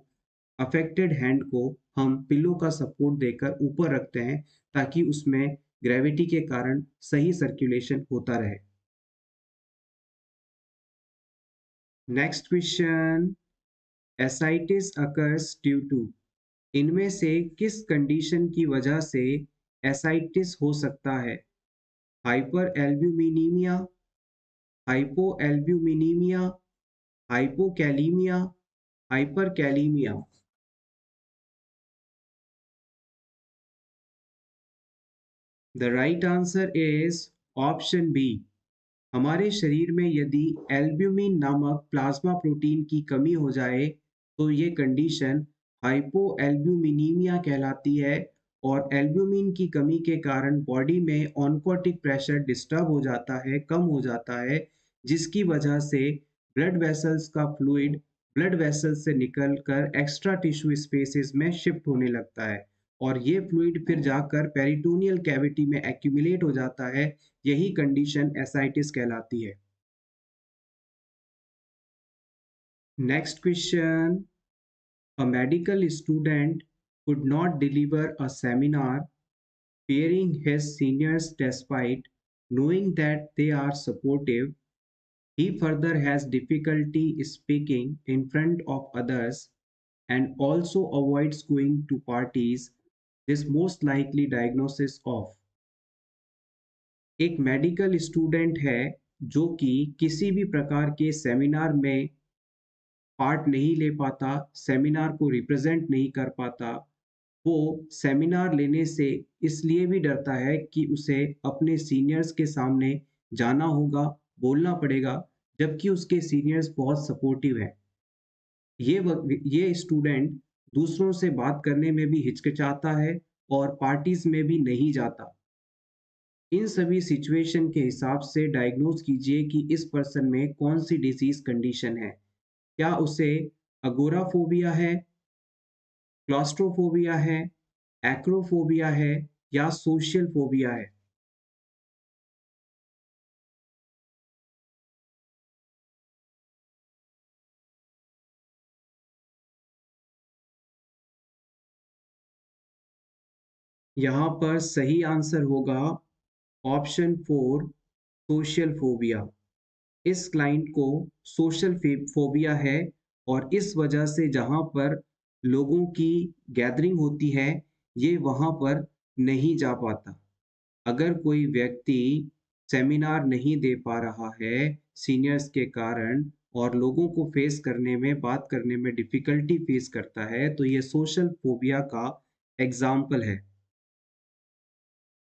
अफेक्टेड हैंड को हम पिलो का सपोर्ट देकर ऊपर रखते हैं ताकि उसमें ग्रेविटी के कारण सही सर्कुलेशन होता रहे। Next question, ascites occurs due to, इनमें से किस कंडीशन की वजह से एसाइटिस हो सकता है? Hyper albuminaemia, hypo albuminaemia, hypokalaemia, hyperkalaemia. The right answer is option B. हमारे शरीर में यदि एल्ब्यूमिन नामक प्लाज्मा प्रोटीन की कमी हो जाए तो ये कंडीशन हाइपो एल्ब्यूमिनीमिया कहलाती है, और एल्ब्यूमिन की कमी के कारण बॉडी में ऑन्कोटिक प्रेशर डिस्टर्ब हो जाता है, कम हो जाता है, जिसकी वजह से ब्लड वेसल्स का फ्लूइड ब्लड वेसल्स से निकलकर एक्स्ट्रा टिश्यू स्पेसेस में शिफ्ट होने लगता है, और ये फ्लूइड फिर जाकर पेरिटोनियल कैविटी में एक्यूमुलेट हो जाता है। यही कंडीशन एसाइटिस कहलाती है। Next question, a medical student could not deliver a seminar fearing his seniors despite knowing that they are supportive. He further has difficulty speaking in front of others and also avoids going to parties. This most likely diagnosis of, एक medical student है जो कि किसी भी प्रकार के seminar में part नहीं ले पाता, सेमिनार को रिप्रेजेंट नहीं कर पाता। वो सेमिनार लेने से इसलिए भी डरता है कि उसे अपने सीनियर्स के सामने जाना होगा, बोलना पड़ेगा, जबकि उसके सीनियर्स बहुत सपोर्टिव हैं। ये ये स्टूडेंट दूसरों से बात करने में भी हिचकिचाता है और पार्टीज में भी नहीं जाता। इन सभी सिचुएशन के हिसाब से डायग्नोज कीजिए कि इस पर्सन में कौन सी डिजीज कंडीशन है। क्या उसे अगोराफोबिया है, क्लॉस्ट्रोफोबिया है, एक्रोफोबिया है, या सोशल फोबिया है? यहां पर सही आंसर होगा ऑप्शन फोर, सोशल फोबिया। इस क्लाइंट को सोशल फोबिया है और इस वजह से जहां पर लोगों की गैदरिंग होती है ये वहां पर नहीं जा पाता। अगर कोई व्यक्ति सेमिनार नहीं दे पा रहा है सीनियर्स के कारण और लोगों को फेस करने में, बात करने में डिफिकल्टी फेस करता है, तो ये सोशल फोबिया का एग्जाम्पल है।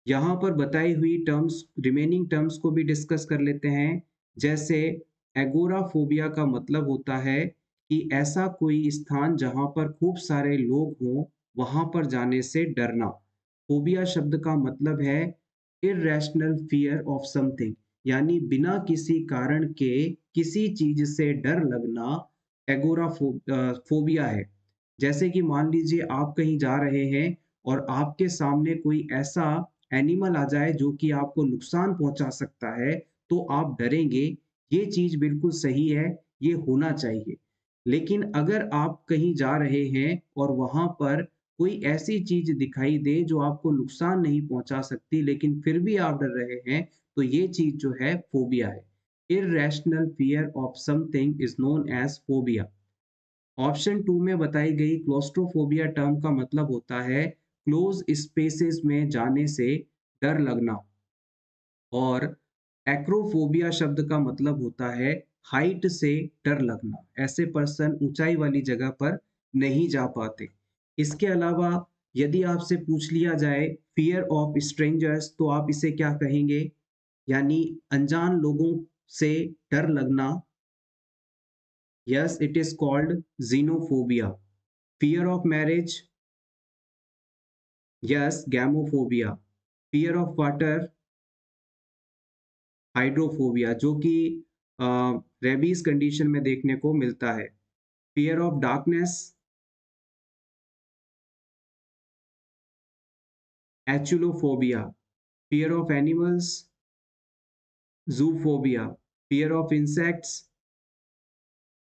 यहाँ पर बताई हुई टर्म्स, रिमेनिंग टर्म्स को भी डिस्कस कर लेते हैं। जैसे एगोराफोबिया का मतलब होता है कि ऐसा कोई स्थान जहाँ पर खूब सारे लोग हों वहाँ पर जाने से डरना। फोबिया शब्द का मतलब है इर्रेशनल फियर ऑफ समथिंग, यानी बिना किसी कारण के किसी चीज से डर लगना एगोराफोबिया है। जैसे कि मान लीजिए आप कहीं जा रहे हैं और आपके सामने कोई ऐसा एनिमल आ जाए जो कि आपको नुकसान पहुंचा सकता है, तो आप डरेंगे। ये चीज बिल्कुल सही है, ये होना चाहिए। लेकिन अगर आप कहीं जा रहे हैं और वहां पर कोई ऐसी चीज दिखाई दे जो आपको नुकसान नहीं पहुंचा सकती लेकिन फिर भी आप डर रहे हैं, तो ये चीज जो है फोबिया है। Irrational fear of something is known as phobia. Option two में बताई गई क्लॉस्ट्रोफोबिया टर्म का मतलब होता है क्लोज स्पेसेस में जाने से डर लगना। और एक्रोफोबिया शब्द का मतलब होता है हाइट से डर लगना, ऐसे पर्सन ऊंचाई वाली जगह पर नहीं जा पाते। इसके अलावा यदि आपसे पूछ लिया जाए फियर ऑफ स्ट्रेंजर्स, तो आप इसे क्या कहेंगे, यानी अनजान लोगों से डर लगना। Yes, it is called xenophobia. Fear of marriage, yes, gamophobia. Fear of water, hydrophobia, जो कि रेबीज कंडीशन में देखने को मिलता है। Fear of darkness, achluophobia. Fear of animals, zoophobia. Fear of insects,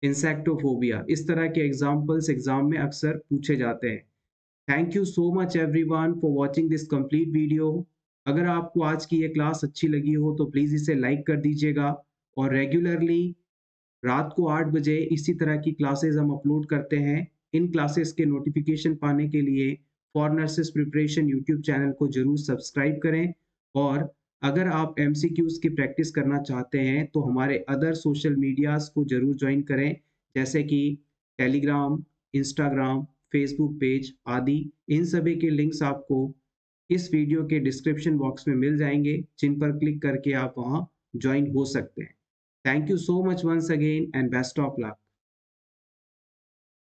insectophobia. इस तरह के एग्जाम्पल्स एग्जाम में अक्सर पूछे जाते हैं। Thank you so much everyone for watching this complete video. अगर आपको आज की ये क्लास अच्छी लगी हो तो प्लीज़ इसे लाइक कर दीजिएगा। और रेगुलरली रात को आठ बजे इसी तरह की क्लासेस हम अपलोड करते हैं। इन क्लासेस के नोटिफिकेशन पाने के लिए for nurses preparation YouTube channel को जरूर सब्सक्राइब करें। और अगर आप एमसीक्यूज़ की प्रैक्टिस करना चाहते हैं तो हमारे अदर सोशल मीडियाज़ को जरूर ज्वाइन करें, जैसे कि टेलीग्राम, इंस्टाग्राम, फेसबुक पेज आदि। इन सभी के लिंक्स आपको इस वीडियो के डिस्क्रिप्शन बॉक्स में मिल जाएंगे, जिन पर क्लिक करके आप वहाँ ज्वाइन हो सकते हैं। Thank you so much once again and best of luck.